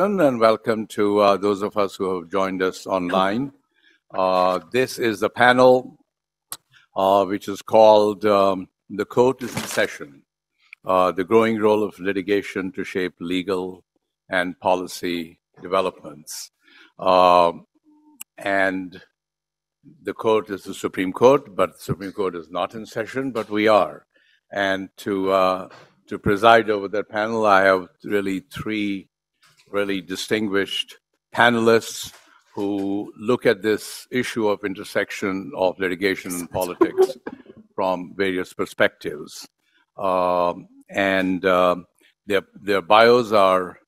afternoon, and welcome to those of us who have joined us online. This is the panel, which is called The Court is in Session, the Growing Role of Litigation to Shape Legal and Policy Developments. And the court is the Supreme Court, but the Supreme Court is not in session, but we are. And to preside over that panel, I have really three really distinguished panelists who look at this issue of intersection of litigation and politics from various perspectives. Their bios are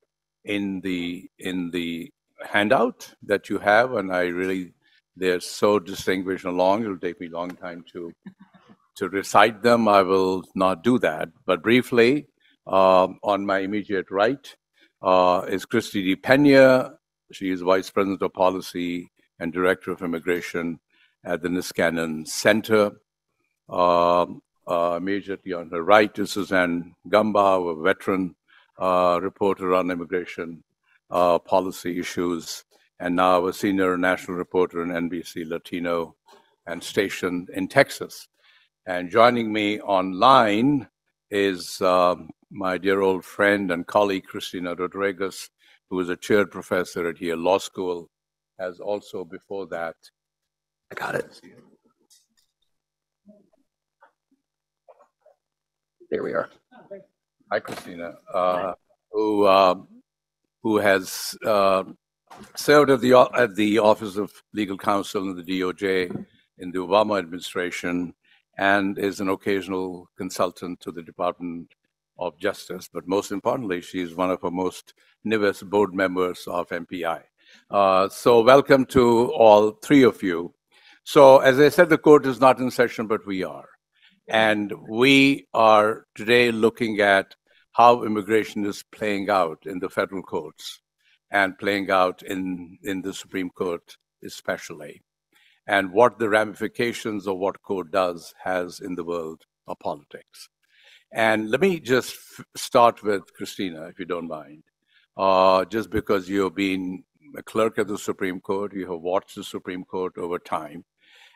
in the handout that you have, and I really, they're so distinguished and long, it'll take me a long time to recite them. I will not do that. But briefly, on my immediate right is Kristie De Peña. She is Vice President of Policy and Director of Immigration at the Niskanen Center. Immediately on her right is Suzanne Gamboa, a veteran reporter on immigration policy issues, and now a senior national reporter in NBC Latino and stationed in Texas. And joining me online is my dear old friend and colleague, Cristina Rodríguez, who is a chaired professor at Yale Law School, as also before that. I got it. There we are. Hi, Cristina, who has served at the Office of Legal Counsel in the DOJ in the Obama administration, and is an occasional consultant to the Department of Justice. But most importantly, she is one of our most newest board members of MPI. So welcome to all three of you. So as I said, the court is not in session, but we are. And we are today looking at how immigration is playing out in the federal courts and playing out in the Supreme Court especially, and what the ramifications of what court does has in the world of politics. And let me just start with Cristina, if you don't mind, just because you've been a clerk at the Supreme Court, you have watched the Supreme Court over time.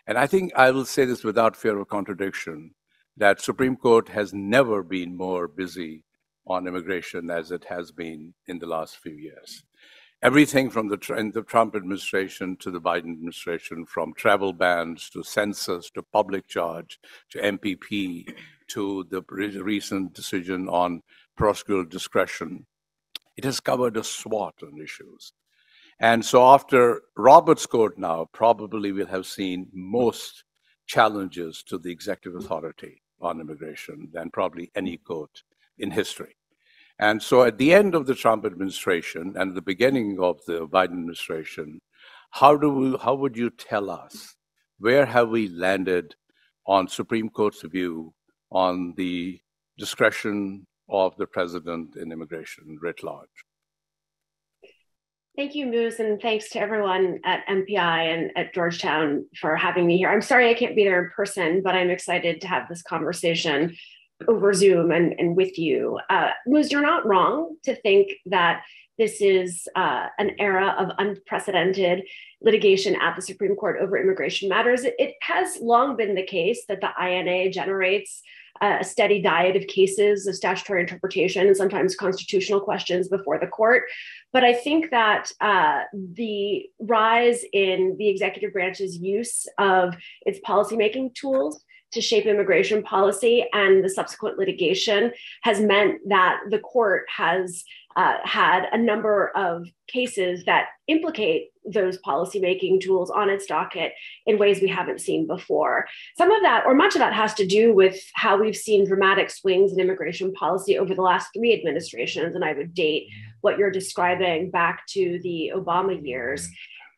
And I think I will say this without fear of contradiction, that Supreme Court has never been more busy on immigration as it has been in the last few years. Everything from the Trump administration to the Biden administration, from travel bans to census to public charge to MPP to the recent decision on prosecutorial discretion, it has covered a swath on issues. And so after Roberts Court now, probably we'll have seen most challenges to the executive authority on immigration than probably any court in history. And so at the end of the Trump administration and the beginning of the Biden administration, how would you tell us where have we landed on Supreme Court's view on the discretion of the president in immigration writ large? Thank you, Muz, and thanks to everyone at MPI and at Georgetown for having me here. I'm sorry I can't be there in person, but I'm excited to have this conversation over Zoom and with you. Muz, you're not wrong to think that this is an era of unprecedented litigation at the Supreme Court over immigration matters. It has long been the case that the INA generates a steady diet of cases of statutory interpretation and sometimes constitutional questions before the court. But I think that the rise in the executive branch's use of its policymaking tools to shape immigration policy and the subsequent litigation has meant that the court has had a number of cases that implicate those policymaking tools on its docket in ways we haven't seen before. Some of that, or much of that, has to do with how we've seen dramatic swings in immigration policy over the last three administrations, and I would date what you're describing back to the Obama years.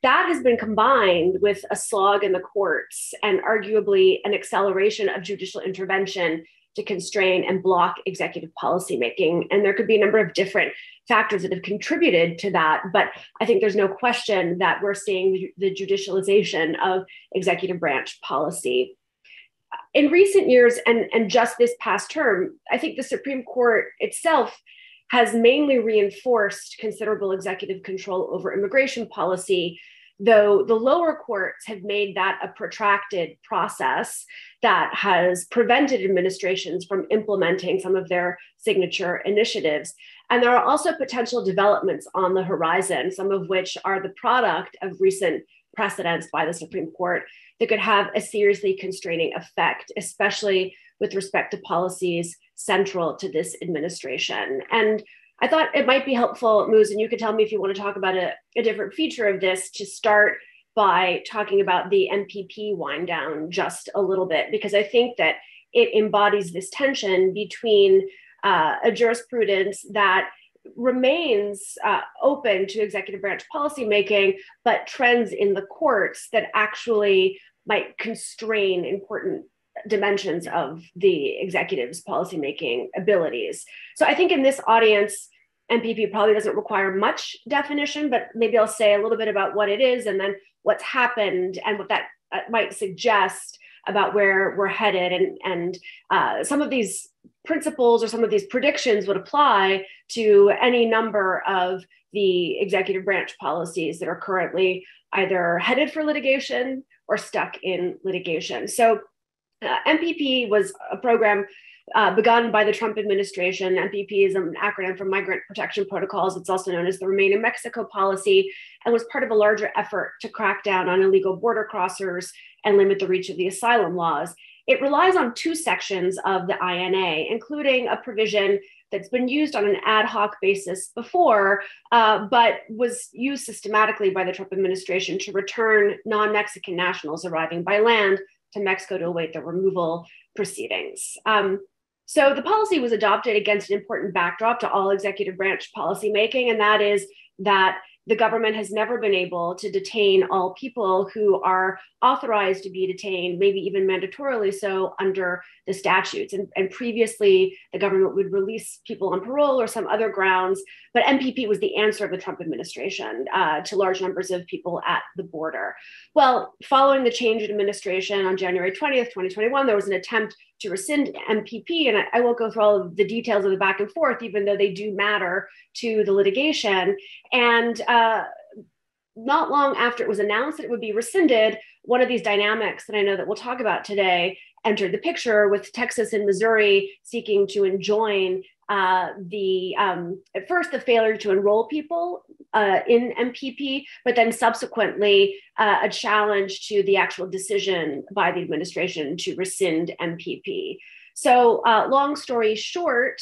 That has been combined with a slog in the courts and arguably an acceleration of judicial intervention to constrain and block executive policymaking. And there could be a number of different factors that have contributed to that. But I think there's no question that we're seeing the judicialization of executive branch policy. In recent years, and just this past term, I think the Supreme Court itself has mainly reinforced considerable executive control over immigration policy, though the lower courts have made that a protracted process that has prevented administrations from implementing some of their signature initiatives. And there are also potential developments on the horizon, some of which are the product of recent precedents by the Supreme Court that could have a seriously constraining effect, especially with respect to policies central to this administration. And I thought it might be helpful, Muz, and you could tell me if you want to talk about a different feature of this, to start by talking about the MPP wind down just a little bit, because I think that it embodies this tension between a jurisprudence that remains open to executive branch policymaking, but trends in the courts that actually might constrain important dimensions of the executive's policymaking abilities. So I think in this audience, MPP probably doesn't require much definition, but maybe I'll say a little bit about what it is and then what's happened and what that might suggest about where we're headed, and some of these principles or some of these predictions would apply to any number of the executive branch policies that are currently either headed for litigation or stuck in litigation. So MPP was a program begun by the Trump administration. MPP is an acronym for Migrant Protection Protocols. It's also known as the Remain in Mexico policy, and was part of a larger effort to crack down on illegal border crossers and limit the reach of the asylum laws. It relies on two sections of the INA, including a provision that's been used on an ad hoc basis before, but was used systematically by the Trump administration to return non-Mexican nationals arriving by land to Mexico to await the removal proceedings. So the policy was adopted against an important backdrop to all executive branch policymaking, and that is that the government has never been able to detain all people who are authorized to be detained, maybe even mandatorily so under the statutes. And previously, the government would release people on parole or some other grounds, but MPP was the answer of the Trump administration to large numbers of people at the border. Well, following the change in administration on January 20th, 2021, there was an attempt to rescind MPP, and I won't go through all of the details of the back and forth, even though they do matter to the litigation. And not long after it was announced that it would be rescinded, one of these dynamics that I know that we'll talk about today entered the picture, with Texas and Missouri seeking to enjoin at first the failure to enroll people in MPP, but then subsequently a challenge to the actual decision by the administration to rescind MPP. So long story short,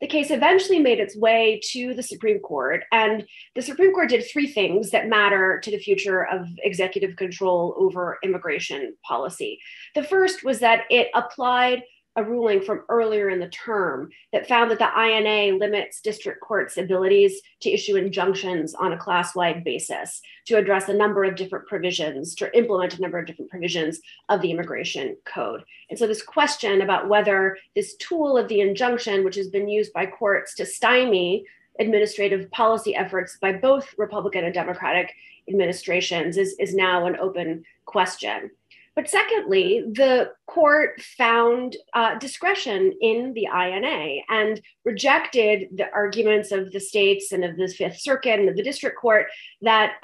the case eventually made its way to the Supreme Court, and the Supreme Court did three things that matter to the future of executive control over immigration policy. The first was that it applied a ruling from earlier in the term that found that the INA limits district courts' abilities to issue injunctions on a class-wide basis to address a number of different provisions, to implement a number of different provisions of the immigration code. And so this question about whether this tool of the injunction, which has been used by courts to stymie administrative policy efforts by both Republican and Democratic administrations, is now an open question. But secondly, the court found discretion in the INA and rejected the arguments of the states and of the Fifth Circuit and of the district court that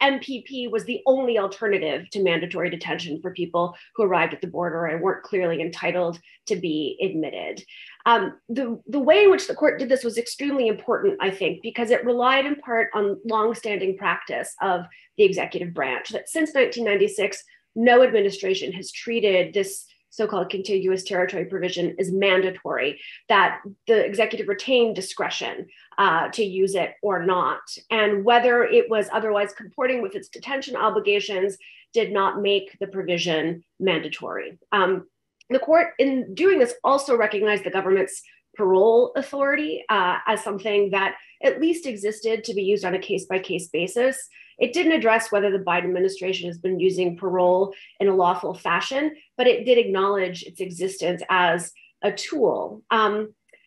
MPP was the only alternative to mandatory detention for people who arrived at the border and weren't clearly entitled to be admitted. The way in which the court did this was extremely important, I think, because it relied in part on longstanding practice of the executive branch that since 1996, no administration has treated this so-called contiguous territory provision as mandatory, that the executive retained discretion to use it or not. And whether it was otherwise comporting with its detention obligations did not make the provision mandatory. The court, in doing this, also recognized the government's parole authority as something that at least existed to be used on a case-by-case basis. It didn't address whether the Biden administration has been using parole in a lawful fashion, but it did acknowledge its existence as a tool. And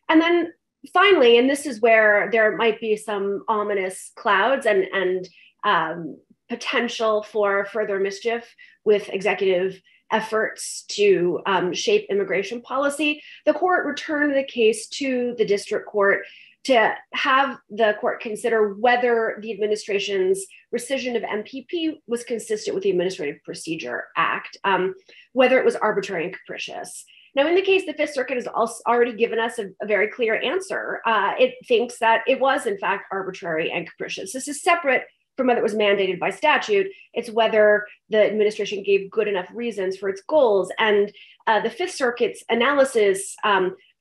then finally, and this is where there might be some ominous clouds and potential for further mischief with executive efforts to shape immigration policy, the court returned the case to the district court to have the court consider whether the administration's rescission of MPP was consistent with the Administrative Procedure Act, whether it was arbitrary and capricious. Now, in the case, the Fifth Circuit has also already given us a very clear answer. It thinks that it was, in fact, arbitrary and capricious. This is separate from whether it was mandated by statute. It's whether the administration gave good enough reasons for its goals. And the Fifth Circuit's analysis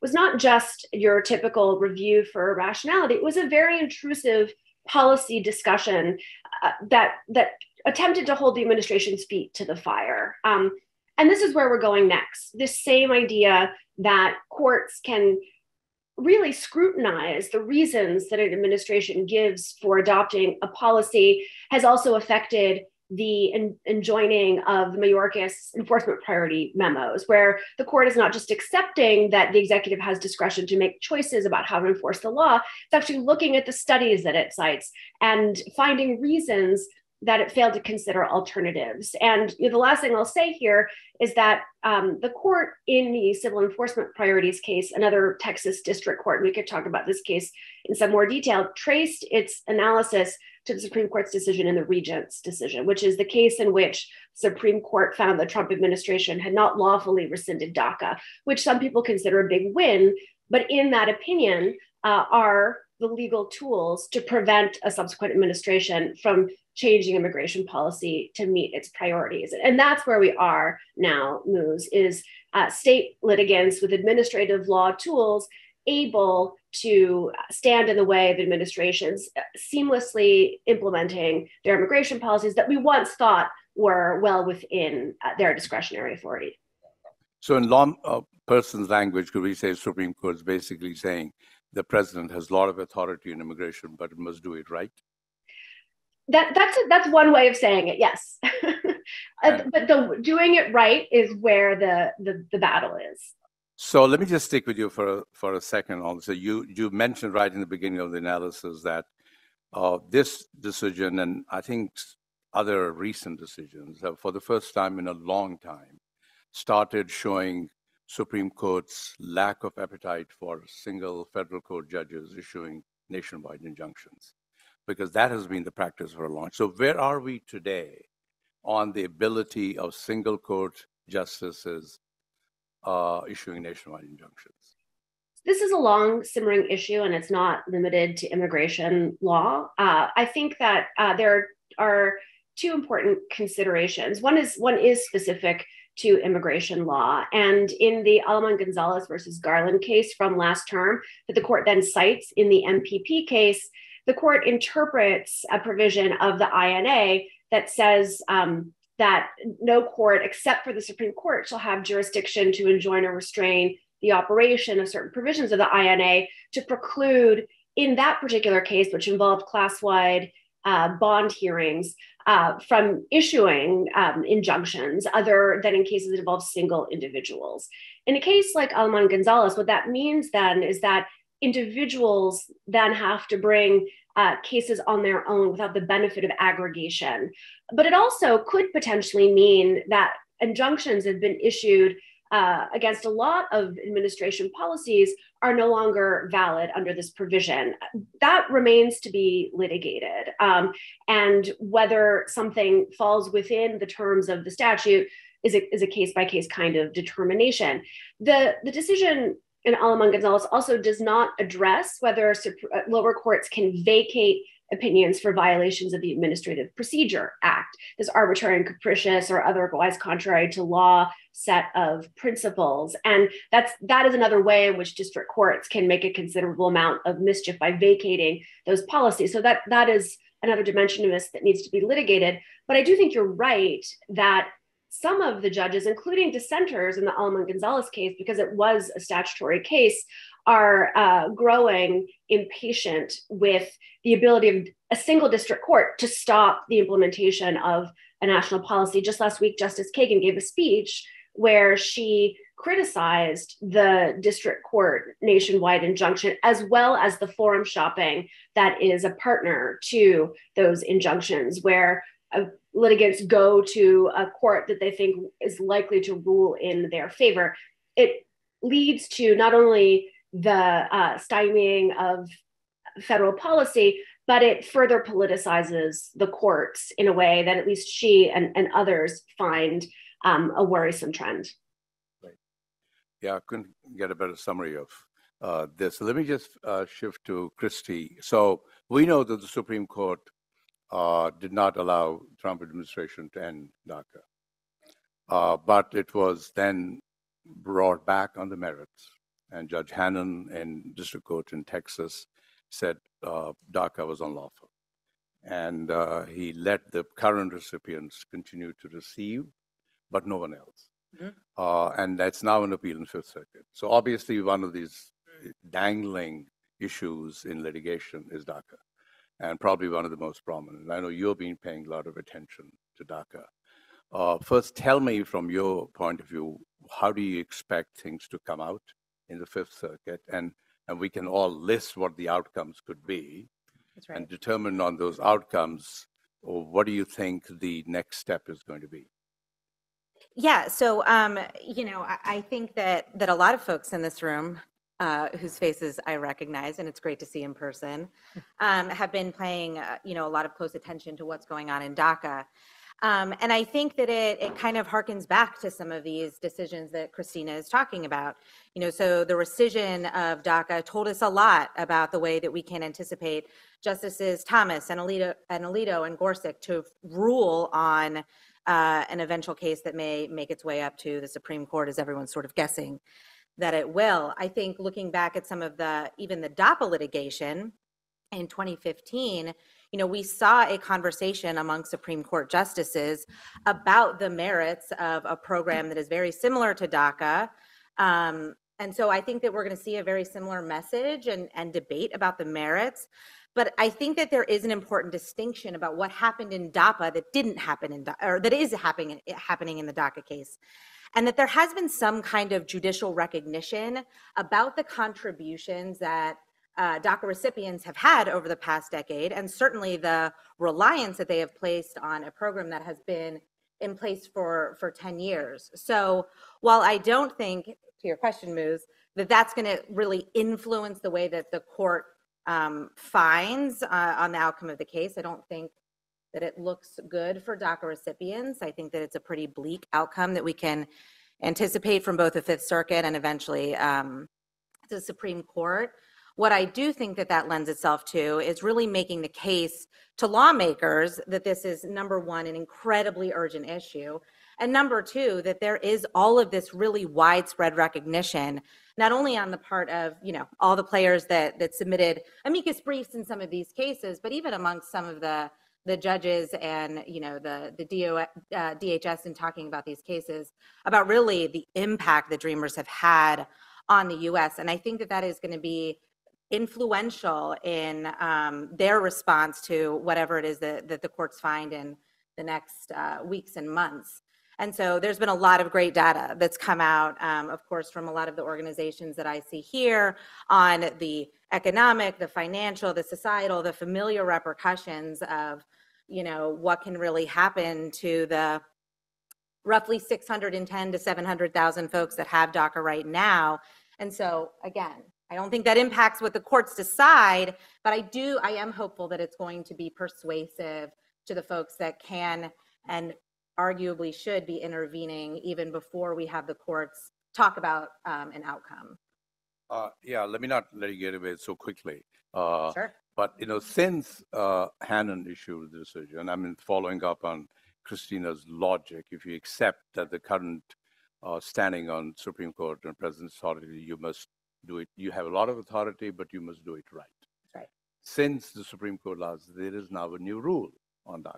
was not just your typical review for rationality. It was a very intrusive policy discussion that attempted to hold the administration's feet to the fire. And this is where we're going next. This same idea that courts can really scrutinize the reasons that an administration gives for adopting a policy has also affected the enjoining of the Mayorkas enforcement priority memos, where the court is not just accepting that the executive has discretion to make choices about how to enforce the law, it's actually looking at the studies that it cites and finding reasons that it failed to consider alternatives. And the last thing I'll say here is that the court in the civil enforcement priorities case, another Texas district court, and we could talk about this case in some more detail, traced its analysis to the Supreme Court's decision in the Regents decision, which is the case in which the Supreme Court found the Trump administration had not lawfully rescinded DACA, which some people consider a big win. But in that opinion are the legal tools to prevent a subsequent administration from changing immigration policy to meet its priorities. And that's where we are now, Muz, is state litigants with administrative law tools able to stand in the way of administrations seamlessly implementing their immigration policies that we once thought were well within their discretionary authority. So in law person's language, could we say Supreme Court is basically saying the president has a lot of authority in immigration, but it must do it right? That's one way of saying it, yes. But the doing it right is where the battle is. So let me just stick with you for a second. Also, you mentioned right in the beginning of the analysis that this decision, and I think other recent decisions, for the first time in a long time, started showing Supreme Court's lack of appetite for single federal court judges issuing nationwide injunctions, because that has been the practice for a long time. So where are we today on the ability of single court justices issuing nationwide injunctions? This is a long simmering issue, and it's not limited to immigration law. I think that there are two important considerations. One is specific to immigration law, and in the Aleman Gonzalez versus Garland case from last term that the court then cites in the MPP case, the court interprets a provision of the INA that says that no court except for the Supreme Court shall have jurisdiction to enjoin or restrain the operation of certain provisions of the INA to preclude, in that particular case, which involved class-wide bond hearings, from issuing injunctions other than in cases that involve single individuals. In a case like Aleman Gonzalez, what that means then is that individuals then have to bring cases on their own without the benefit of aggregation. But it also could potentially mean that injunctions have been issued against a lot of administration policies are no longer valid under this provision. That remains to be litigated. And whether something falls within the terms of the statute is a case-by-case kind of determination. The decision in Aleman Gonzalez also does not address whether lower courts can vacate opinions for violations of the Administrative Procedure Act, this arbitrary and capricious or otherwise contrary to law set of principles. And that is another way in which district courts can make a considerable amount of mischief by vacating those policies. So that is another dimension of this that needs to be litigated. But I do think you're right that some of the judges, including dissenters in the Aleman Gonzalez case, because it was a statutory case, are growing impatient with the ability of a single district court to stop the implementation of a national policy. Just last week, Justice Kagan gave a speech where she criticized the district court nationwide injunction, as well as the forum shopping that is a partner to those injunctions, where litigants go to a court that they think is likely to rule in their favor. It leads to not only the stymieing of federal policy, but it further politicizes the courts in a way that at least she and others find a worrisome trend. Right. Yeah, I couldn't get a better summary of this. Let me just shift to Kristie. So we know that the Supreme Court did not allow the Trump administration to end DACA, but it was then brought back on the merits. And Judge Hanen in District Court in Texas said DACA was unlawful. And he let the current recipients continue to receive, but no one else. Mm-hmm. And that's now an appeal in Fifth Circuit. So obviously one of these dangling issues in litigation is DACA, and probably one of the most prominent. I know you've been paying a lot of attention to DACA. First, tell me from your point of view, how do you expect things to come out in the Fifth Circuit? And we can all list what the outcomes could be. That's right. And determine on those outcomes, or what do you think the next step is going to be? Yeah, so, you know, I think that a lot of folks in this room whose faces I recognize, and it's great to see in person, have been paying, you know, a lot of close attention to what's going on in DACA. And I think that it kind of harkens back to some of these decisions that Kristina is talking about. You know, so the rescission of DACA told us a lot about the way that we can anticipate Justices Thomas and Alito and Gorsuch to rule on an eventual case that may make its way up to the Supreme Court, as everyone's sort of guessing that it will. I think looking back at some of even the DAPA litigation in 2015, you know, we saw a conversation among Supreme Court justices about the merits of a program that is very similar to DACA. And so I think that we're going to see a very similar message and debate about the merits. But I think that there is an important distinction about what happened in DAPA that didn't happen in DACA, or that is happening in the DACA case. And that there has been some kind of judicial recognition about the contributions that DACA recipients have had over the past decade, and certainly the reliance that they have placed on a program that has been in place for 10 years. So while I don't think, to your question, Muz, that that's going to really influence the way that the court finds on the outcome of the case, I don't think that it looks good for DACA recipients. I think that it's a pretty bleak outcome that we can anticipate from both the Fifth Circuit and eventually the Supreme Court. What I do think that lends itself to is really making the case to lawmakers that this is, number one, an incredibly urgent issue, and number two, that there is all of this really widespread recognition, not only on the part of, you know, all the players that submitted amicus briefs in some of these cases, but even amongst some of the judges and, you know, the DHS in talking about these cases, about really the impact the Dreamers have had on the U.S. And I think that is going to be influential in their response to whatever it is that the courts find in the next weeks and months. And so there's been a lot of great data that's come out, of course, from a lot of the organizations that I see here on the economic, the financial, the societal, the familial repercussions of, you know, what can really happen to the roughly 610 to 700,000 folks that have DACA right now. And so, again, I don't think that impacts what the courts decide, but I am hopeful that it's going to be persuasive to the folks that can and arguably should be intervening even before we have the courts talk about an outcome. Yeah, let me not let you get away so quickly. Sure. But, you know, since Hanen issued the decision, I mean, following up on Kristina's logic, if you accept that the current standing on Supreme Court and President's authority, you must do it. You have a lot of authority, but you must do it right. Right. Since the Supreme Court laws, there is now a new rule on DACA.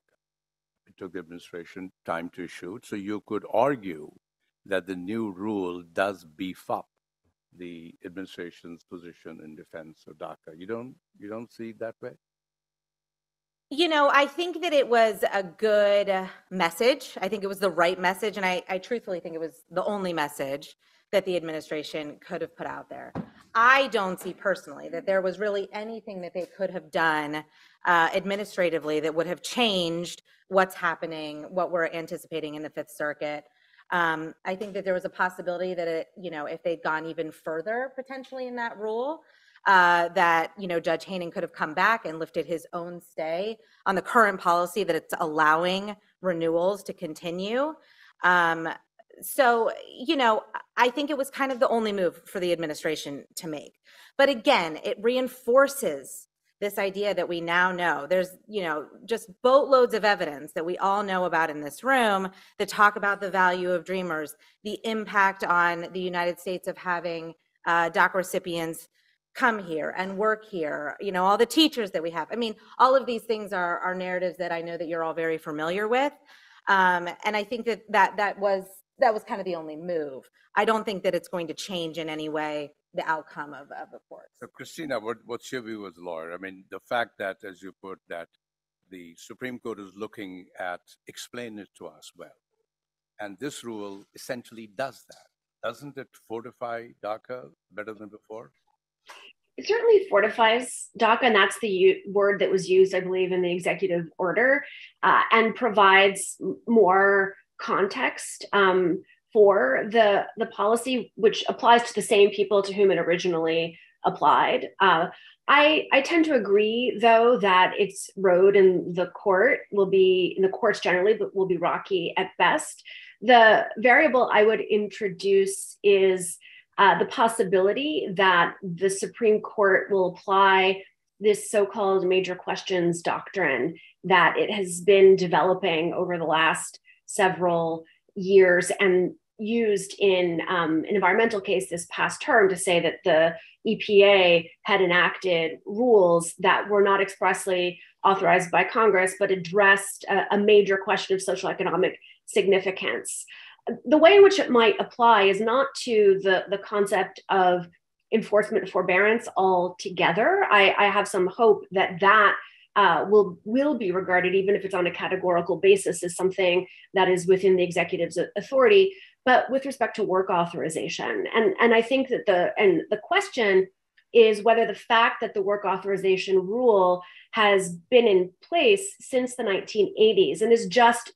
It took the administration time to issue it. So you could argue that the new rule does beef up the administration's position in defense of DACA. You don't see it that way? You know, I think that it was a good message. I think it was the right message. And I truthfully think it was the only message that the administration could have put out there. I don't see personally that there was really anything that they could have done administratively that would have changed what's happening, what we're anticipating in the Fifth Circuit. I think that there was a possibility that, if they'd gone even further potentially in that rule, that, you know, Judge Hanen could have come back and lifted his own stay on the current policy that it's allowing renewals to continue. So, you know, I think it was kind of the only move for the administration to make. But again, it reinforces this idea that we now know. There's, you know, just boatloads of evidence that we all know about in this room that talk about the value of Dreamers, the impact on the United States of having DACA recipients come here and work here, you know, all the teachers that we have. I mean, all of these things are narratives that I know that you're all very familiar with. And I think that was kind of the only move. I don't think that it's going to change in any way the outcome of the court. So, Cristina, what's your view as a lawyer? I mean, the fact that, as you put, that the Supreme Court is looking at, explain it to us well. And this rule essentially does that. Doesn't it fortify DACA better than before? It certainly fortifies DACA, and that's the word that was used, I believe, in the executive order, and provides more context for the policy, which applies to the same people to whom it originally applied. I tend to agree, though, that its road in the court will be, in the courts generally, but will be rocky at best. The variable I would introduce is the possibility that the Supreme Court will apply this so-called major questions doctrine that it has been developing over the last several years and used in an environmental case this past term to say that the EPA had enacted rules that were not expressly authorized by Congress, but addressed a major question of social economic significance. The way in which it might apply is not to the concept of enforcement forbearance altogether. I have some hope that will be regarded, even if it's on a categorical basis, as something that is within the executive's authority, but with respect to work authorization. And I think that the question is whether the fact that the work authorization rule has been in place since the 1980s and is just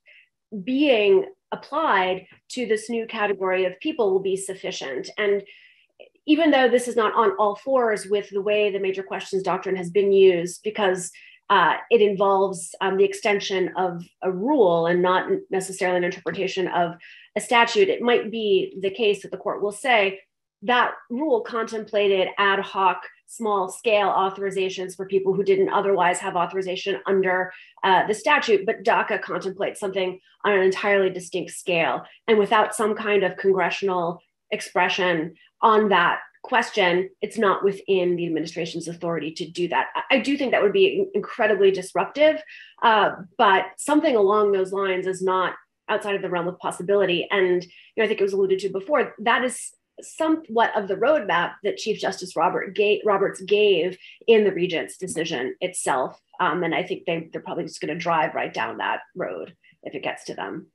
being applied to this new category of people will be sufficient. And even though this is not on all fours with the way the major questions doctrine has been used, because it involves the extension of a rule and not necessarily an interpretation of a statute, it might be the case that the court will say that rule contemplated ad hoc, small scale authorizations for people who didn't otherwise have authorization under the statute, but DACA contemplates something on an entirely distinct scale. And without some kind of congressional expression on that question, it's not within the administration's authority to do that. I do think that would be incredibly disruptive, but something along those lines is not outside of the realm of possibility. And you know, I think it was alluded to before, that is somewhat of the roadmap that Chief Justice Roberts gave in the Regents decision itself. And I think they're probably just going to drive right down that road if it gets to them.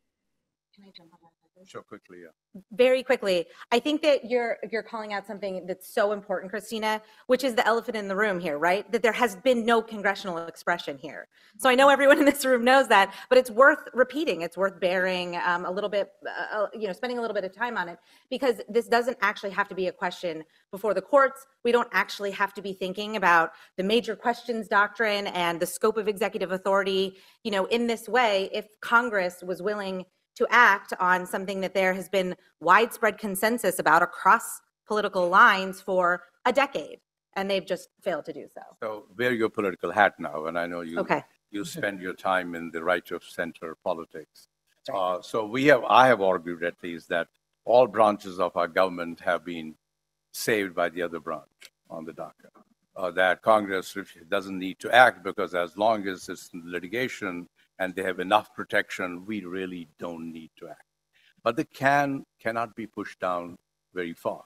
Can I jump on that? Sure, quickly, yeah. Very quickly. I think that you're calling out something that's so important, Cristina, which is the elephant in the room here, right? That there has been no congressional expression here. So I know everyone in this room knows that, but it's worth repeating. It's worth bearing a little bit, you know, spending a little bit of time on it, because this doesn't actually have to be a question before the courts. We don't actually have to be thinking about the major questions doctrine and the scope of executive authority, you know, in this way, if Congress was willing to act on something that there has been widespread consensus about across political lines for a decade, and they've just failed to do so. So wear your political hat now, and I know you spend your time in the right of center politics. Right. So I have argued at least that all branches of our government have been saved by the other branch on the DACA. That Congress doesn't need to act because as long as it's in litigation, and they have enough protection, we really don't need to act. But the cannot be pushed down very far.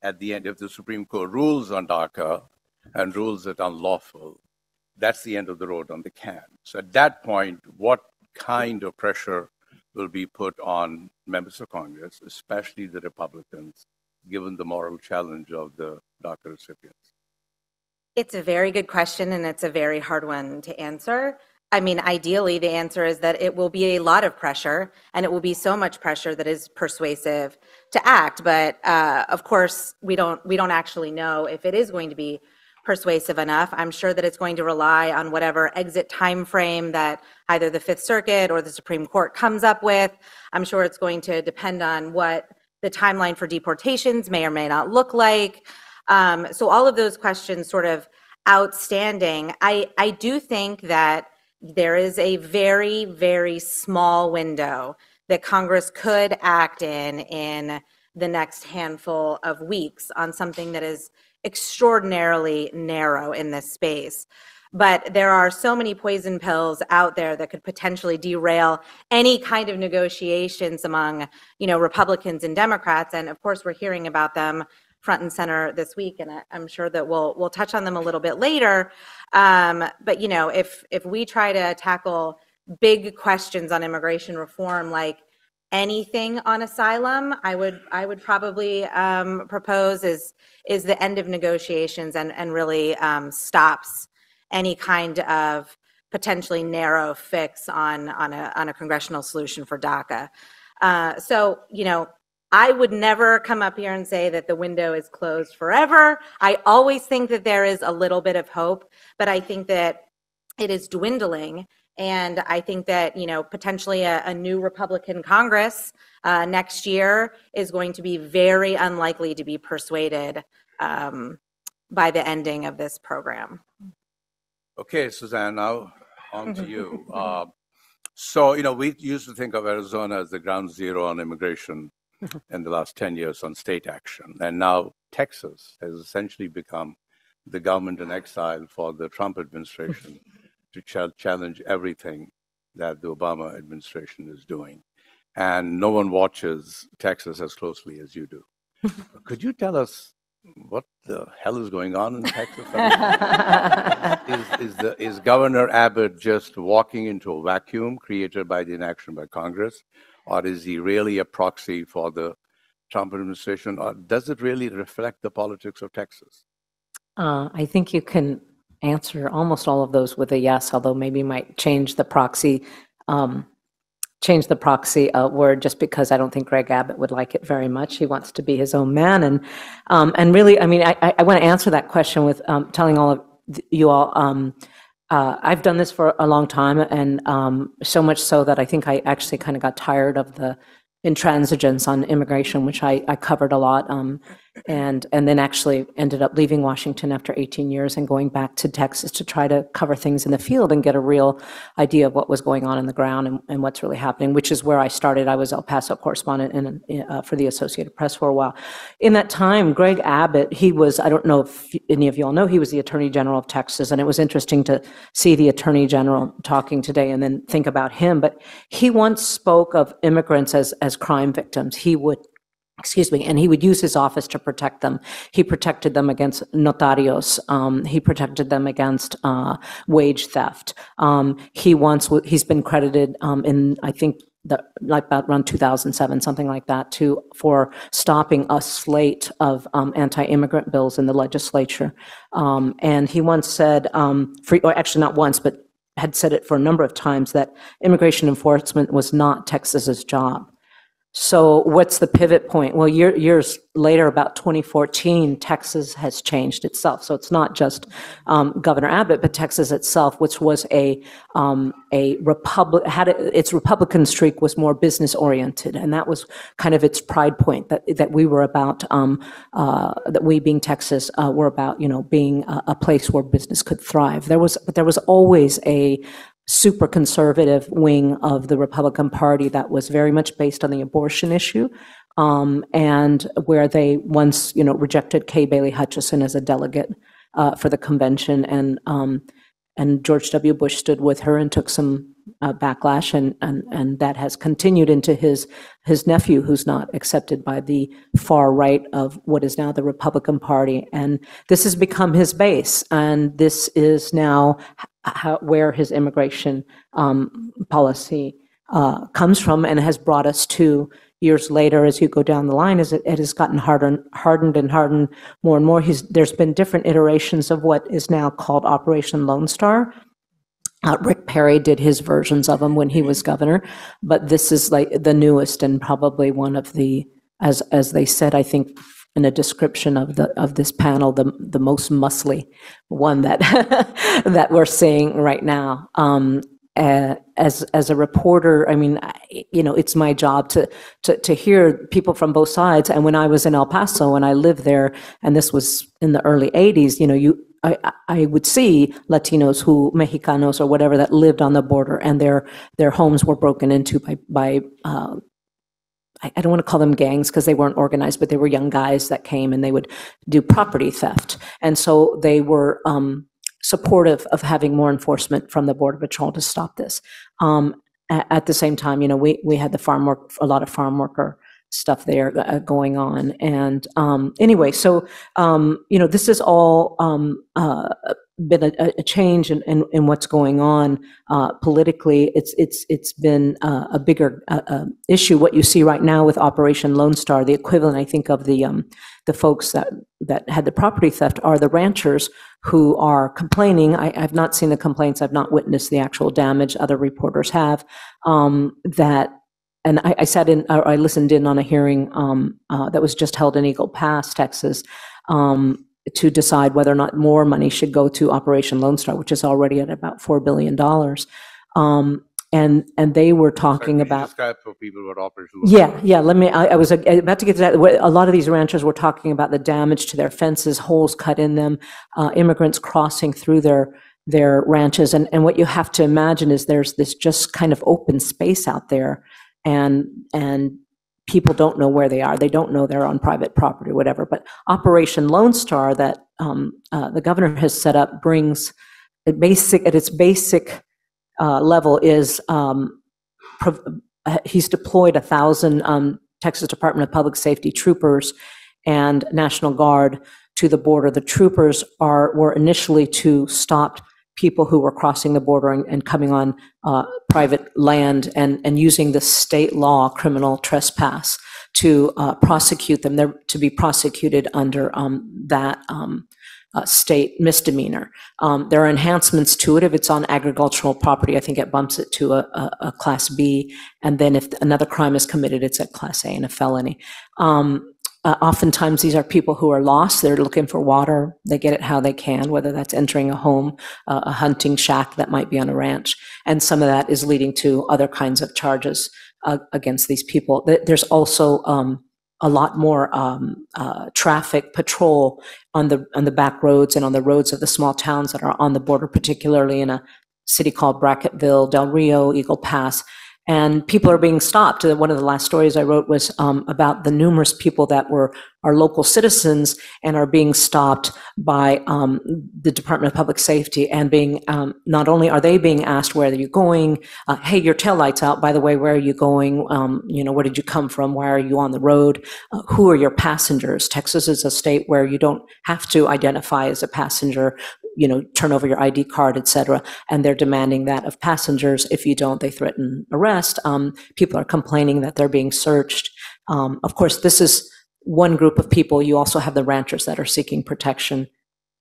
At the end, if the Supreme Court rules on DACA and rules it unlawful, that's the end of the road on the can. So at that point, what kind of pressure will be put on members of Congress, especially the Republicans, given the moral challenge of the DACA recipients? It's a very good question, and it's a very hard one to answer. I mean, ideally, the answer is that it will be a lot of pressure, and it will be so much pressure that is persuasive to act. But of course, we don't actually know if it is going to be persuasive enough. I'm sure that it's going to rely on whatever exit time frame that either the Fifth Circuit or the Supreme Court comes up with. I'm sure it's going to depend on what the timeline for deportations may or may not look like. So all of those questions sort of outstanding. I do think that there is a very, very small window that Congress could act in the next handful of weeks on something that is extraordinarily narrow in this space. But there are so many poison pills out there that could potentially derail any kind of negotiations among, you know, Republicans and Democrats. And of course, we're hearing about them front and center this week, and I'm sure that we'll touch on them a little bit later. But you know, if we try to tackle big questions on immigration reform, like anything on asylum, I would probably propose is the end of negotiations and really stops any kind of potentially narrow fix on a congressional solution for DACA. So you know, I would never come up here and say that the window is closed forever. I always think that there is a little bit of hope, but I think that it is dwindling. And I think that, you know, potentially a new Republican Congress next year is going to be very unlikely to be persuaded by the ending of this program. Okay, Suzanne, now on to you. So, you know, we used to think of Arizona as the ground zero on immigration in the last 10 years on state action. And now Texas has essentially become the government in exile for the Trump administration to challenge everything that the Obama administration is doing. And no one watches Texas as closely as you do. Could you tell us what the hell is going on in Texas? Is Governor Abbott just walking into a vacuum created by the inaction by Congress? Or is he really a proxy for the Trump administration? Or does it really reflect the politics of Texas? I think you can answer almost all of those with a yes, although maybe might change the proxy word, just because I don't think Greg Abbott would like it very much. He wants to be his own man, and really, I mean, I want to answer that question with telling all of you all. I've done this for a long time, and so much so that I think I actually kind of got tired of the intransigence on immigration, which I covered a lot, and then actually ended up leaving Washington after 18 years and going back to Texas to try to cover things in the field and get a real idea of what was going on the ground and what's really happening, which is where I started. I was El Paso correspondent in for the Associated Press for a while. In that time, Greg Abbott, he was, I don't know if any of you all know, he was the Attorney General of Texas, and it was interesting to see the Attorney General talking today and then think about him, but he once spoke of immigrants as crime victims. He would, excuse me, and he would use his office to protect them. He protected them against notarios. He protected them against wage theft. He's been credited in, I think, around 2007, something like that, for stopping a slate of anti-immigrant bills in the legislature. And he once said, or actually not once, but had said it for a number of times, that immigration enforcement was not Texas's job. So what's the pivot point? Well, years later, about 2014, Texas has changed itself. So it's not just Governor Abbott, but Texas itself, which was its Republican streak was more business oriented, and that was kind of its pride point, that we were about that we being Texas were about, you know, being a place where business could thrive. There was always a super conservative wing of the Republican Party that was very much based on the abortion issue, and where they once, you know, rejected Kay Bailey Hutchison as a delegate for the convention, and George W. Bush stood with her and took some backlash, and that has continued into his nephew, who's not accepted by the far right of what is now the Republican Party, and this has become his base, and this is now where his immigration policy comes from, and has brought us to years later. As you go down the line, as it has gotten hardened more and more. There's been different iterations of what is now called Operation Lone Star, Rick Perry did his versions of them when he was governor, but this is like the newest and probably one of the, as they said, I think, in a description of the of this panel, the most muscly one that that we're seeing right now. As a reporter, I mean, you know, it's my job to hear people from both sides. And when I was in El Paso and I lived there, and this was in the early '80s, you know, I would see Latinos who, Mexicanos or whatever, that lived on the border, and their homes were broken into by I don't want to call them gangs because they weren't organized, but they were young guys that came and they would do property theft. And so they were supportive of having more enforcement from the Border Patrol to stop this. At the same time, you know, we had the a lot of farm worker stuff there going on. And anyway, so, you know, this is all been a change in what's going on politically. It's been a bigger issue. What you see right now with Operation Lone Star, the equivalent, I think, of the folks that had the property theft are the ranchers who are complaining. I've not seen the complaints. I've not witnessed the actual damage. Other reporters have that. And I sat in, or I listened in on a hearing that was just held in Eagle Pass, Texas, to decide whether or not more money should go to Operation Lone Star, which is already at about $4 billion. And they were talking about... Describe for people what Operation Lone Star. Yeah, let me... I was about to get to that. A lot of these ranchers were talking about the damage to their fences, holes cut in them, immigrants crossing through their ranches. And what you have to imagine is there's this just kind of open space out there, and people don't know where they are. They don't know they're on private property, whatever. But Operation Lone Star that the governor has set up brings at its basic level is he's deployed 1,000 Texas Department of Public Safety troopers and National Guard to the border. The troopers were initially to stop people who were crossing the border and coming on private land and using the state law criminal trespass to prosecute them. They're to be prosecuted under that state misdemeanor. There are enhancements to it. If it's on agricultural property, I think it bumps it to a Class B. And then if another crime is committed, it's at Class A and a felony. Oftentimes, these are people who are lost. They're looking for water. They get it how they can, whether that's entering a home, a hunting shack that might be on a ranch. And some of that is leading to other kinds of charges against these people. There's also a lot more traffic patrol on the back roads and on the roads of the small towns that are on the border, particularly in a city called Bracketville, Del Rio, Eagle Pass. And people are being stopped. One of the last stories I wrote was about the numerous people that are local citizens and are being stopped by the Department of Public Safety and being, not only are they being asked, where are you going? Hey, your taillight's out, by the way, where are you going? You know, where did you come from? Why are you on the road? Who are your passengers? Texas is a state where you don't have to identify as a passenger, you know, turn over your ID card, etc. And they're demanding that of passengers. If you don't, they threaten arrest. People are complaining that they're being searched. Of course, this is one group of people. You also have the ranchers that are seeking protection.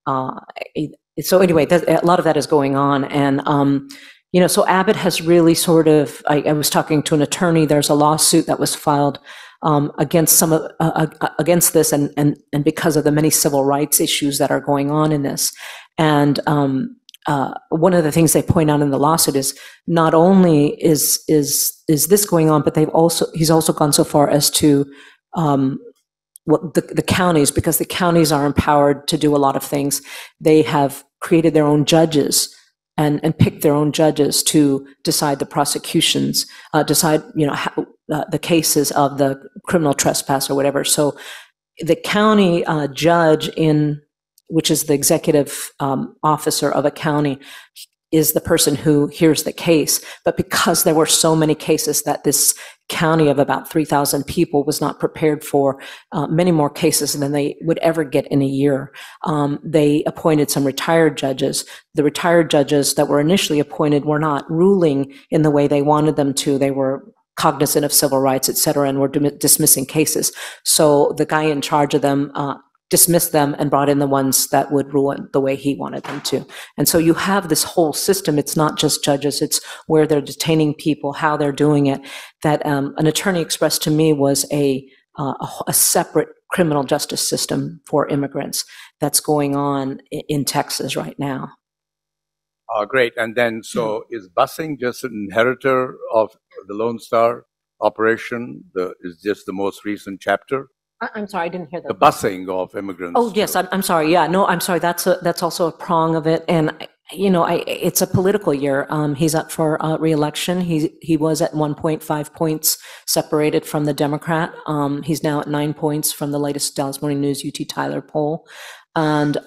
So anyway, a lot of that is going on. And, you know, so Abbott has really sort of, I was talking to an attorney, there's a lawsuit that was filed against some of against this, and because of the many civil rights issues that are going on in this. And one of the things they point out in the lawsuit is not only is this going on, but he's also gone so far as to the counties, because the counties are empowered to do a lot of things. They have created their own judges and pick their own judges to decide the prosecutions, decide, you know, how, the cases of the criminal trespass or whatever. So the county judge, which is the executive officer of a county, is the person who hears the case. But because there were so many cases that this county of about 3,000 people was not prepared for, many more cases than they would ever get in a year, they appointed some retired judges. The retired judges that were initially appointed were not ruling in the way they wanted them to. They were cognizant of civil rights, et cetera, and were dismissing cases. So the guy in charge of them dismissed them and brought in the ones that would ruin the way he wanted them to. And so you have this whole system. It's not just judges, it's where they're detaining people, how they're doing it, that an attorney expressed to me was a separate criminal justice system for immigrants that's going on in Texas right now. Great. And then, so is busing just an inheritor of the Lone Star operation? Is just the most recent chapter? I'm sorry, I didn't hear that. The busing of immigrants. Oh, yes. I'm sorry. Yeah, no, I'm sorry. That's also a prong of it. And, you know, it's a political year. He's up for re-election. He was at 1.5 points separated from the Democrat. He's now at 9 points from the latest Dallas Morning News UT Tyler poll. And,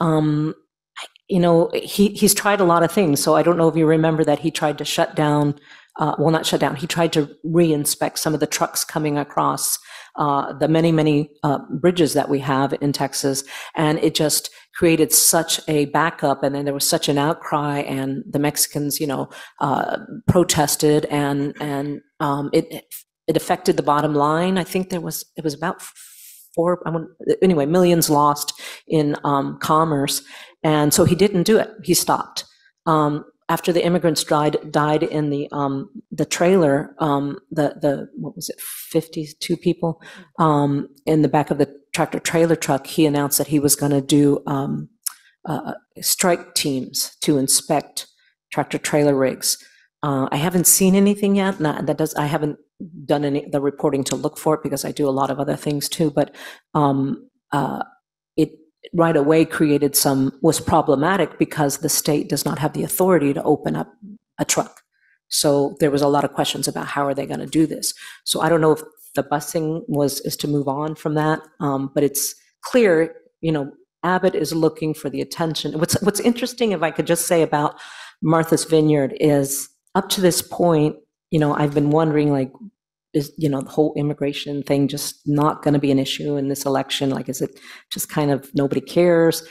you know, he's tried a lot of things. So I don't know if you remember that he tried to shut down, well, not shut down. He tried to re-inspect some of the trucks coming across the many bridges that we have in Texas. And it just created such a backup. And then there was such an outcry, and the Mexicans, you know, protested, and it affected the bottom line. I think it was about millions lost in commerce. And so he didn't do it. He stopped. After the immigrants died in the trailer, what was it, 52 people in the back of the tractor trailer truck, he announced that he was going to do strike teams to inspect tractor trailer rigs. I haven't seen anything yet. I haven't done the reporting to look for it, because I do a lot of other things too. But it right away created was problematic, because the state does not have the authority to open up a truck. So there was a lot of questions about how are they going to do this. So I don't know if the busing is to move on from that, but it's clear, you know, Abbott is looking for the attention. What's interesting, if I could just say about Martha's Vineyard, is up to this point, you know, I've been wondering, like, is, you know, the whole immigration thing just not going to be an issue in this election? Like, is it just kind of nobody cares?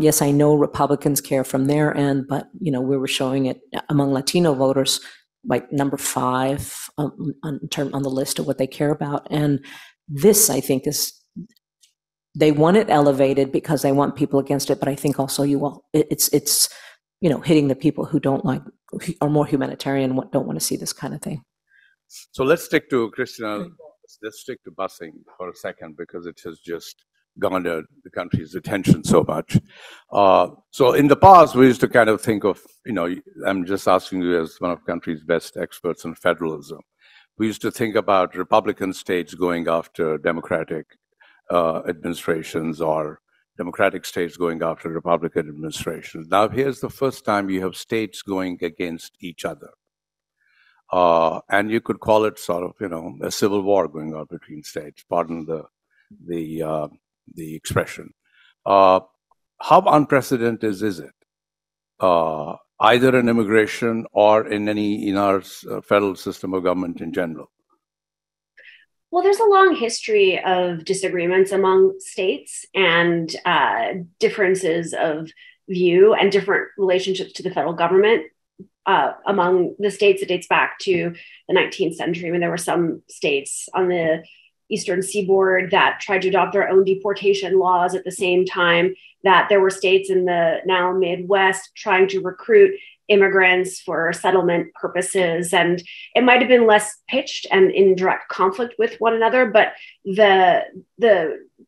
Yes, I know Republicans care from their end, but, you know, we were showing it among Latino voters, like number 5 on the list of what they care about. And this, I think, is, they want it elevated because they want people against it. But I think also it's you know, hitting the people who don't like, who are more humanitarian, don't want to see this kind of thing. So let's stick to Cristina. Let's stick to busing for a second, because it has just garnered the country's attention so much. So in the past, we used to kind of think of, you know, I'm just asking you as one of the country's best experts on federalism. We used to think about Republican states going after Democratic administrations, or Democratic states going after Republican administrations. Now, here's the first time you have states going against each other. And you could call it sort of, you know, a civil war going on between states. Pardon the expression. How unprecedented is it, either in immigration or in our federal system of government in general? Well, there's a long history of disagreements among states and differences of view and different relationships to the federal government. Among the states, it dates back to the 19th century, when there were some states on the eastern seaboard that tried to adopt their own deportation laws at the same time that there were states in the now Midwest trying to recruit immigrants for settlement purposes. And it might have been less pitched and in direct conflict with one another, but the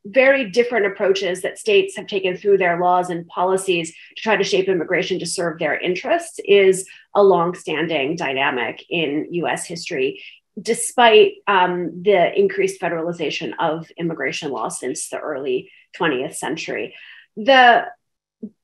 very different approaches that states have taken through their laws and policies to try to shape immigration to serve their interests is a longstanding dynamic in US history, despite the increased federalization of immigration law since the early 20th century. The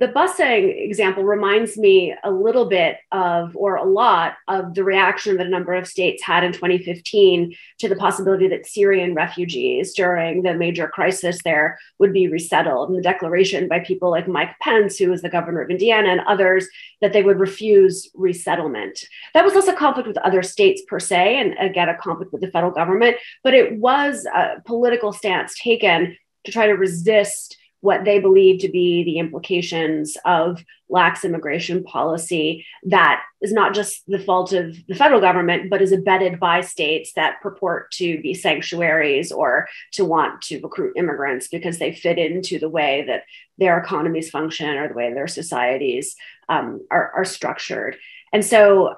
busing example reminds me a little bit of, or a lot of, the reaction that a number of states had in 2015 to the possibility that Syrian refugees during the major crisis there would be resettled, and the declaration by people like Mike Pence, who was the governor of Indiana, and others, that they would refuse resettlement. That was less a conflict with other states per se, and again, a conflict with the federal government, but it was a political stance taken to try to resist what they believe to be the implications of lax immigration policy that is not just the fault of the federal government, but is abetted by states that purport to be sanctuaries or to want to recruit immigrants because they fit into the way that their economies function or the way their societies are structured. And so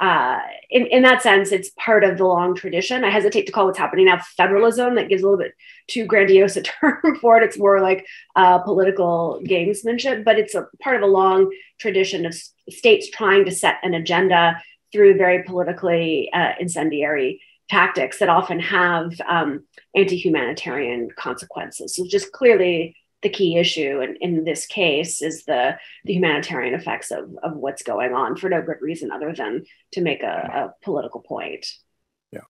in that sense, it's part of the long tradition. I hesitate to call what's happening now federalism. That gives a little bit too grandiose a term for it. It's more like political gamesmanship, but it's a part of a long tradition of states trying to set an agenda through very politically incendiary tactics that often have anti-humanitarian consequences. So just clearly the key issue in this case is the humanitarian effects of what's going on for no good reason other than to make a political point. Yeah.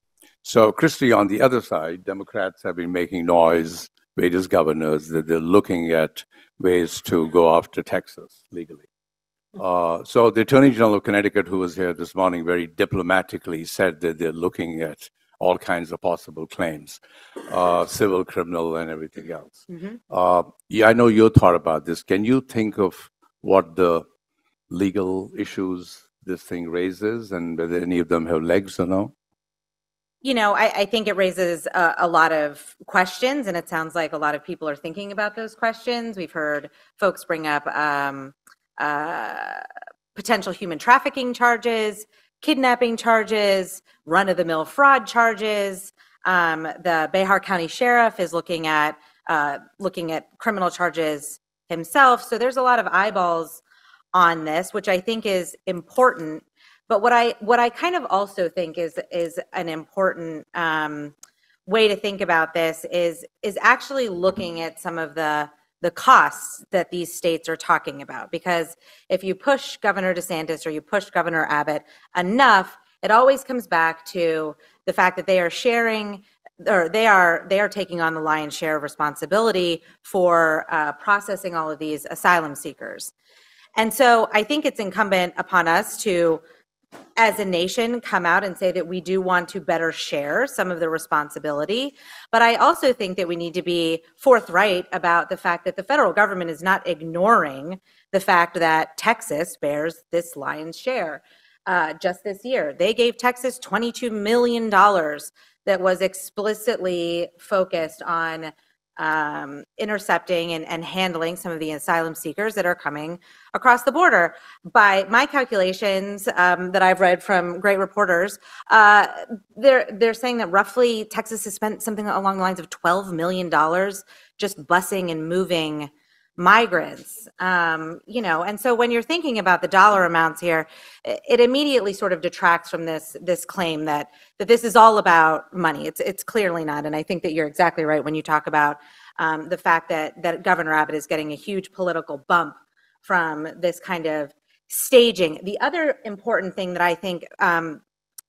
So Kristie, on the other side, Democrats have been making noise, various governors, that they're looking at ways to go after Texas legally. So the Attorney General of Connecticut, who was here this morning, very diplomatically said that they're looking at all kinds of possible claims, civil, criminal, and everything else. Mm-hmm. Yeah, I know your thought about this. Can you think of what the legal issues this thing raises and whether any of them have legs or no? You know, I think it raises a lot of questions, and it sounds like a lot of people are thinking about those questions. We've heard folks bring up potential human trafficking charges, kidnapping charges, run-of-the-mill fraud charges. The Behar County Sheriff is looking at criminal charges himself. So there's a lot of eyeballs on this, which I think is important. But what I kind of also think is an important way to think about this is actually looking at some of the costs that these states are talking about. Because if you push Governor DeSantis or you push Governor Abbott enough, it always comes back to the fact that they are sharing, or they are taking on the lion's share of responsibility for processing all of these asylum seekers. And so I think it's incumbent upon us to, as a nation, come out and say that we do want to better share some of the responsibility. But I also think that we need to be forthright about the fact that the federal government is not ignoring the fact that Texas bears this lion's share. Just this year, they gave Texas $22 million that was explicitly focused on intercepting and handling some of the asylum seekers that are coming across the border. By my calculations that I've read from great reporters, they're saying that roughly Texas has spent something along the lines of $12 million just busing and moving migrants. And so when you're thinking about the dollar amounts here, it immediately sort of detracts from this claim that this is all about money. It's clearly not. And I think that you're exactly right when you talk about the fact that Governor Abbott is getting a huge political bump from this kind of staging. The other important thing that I think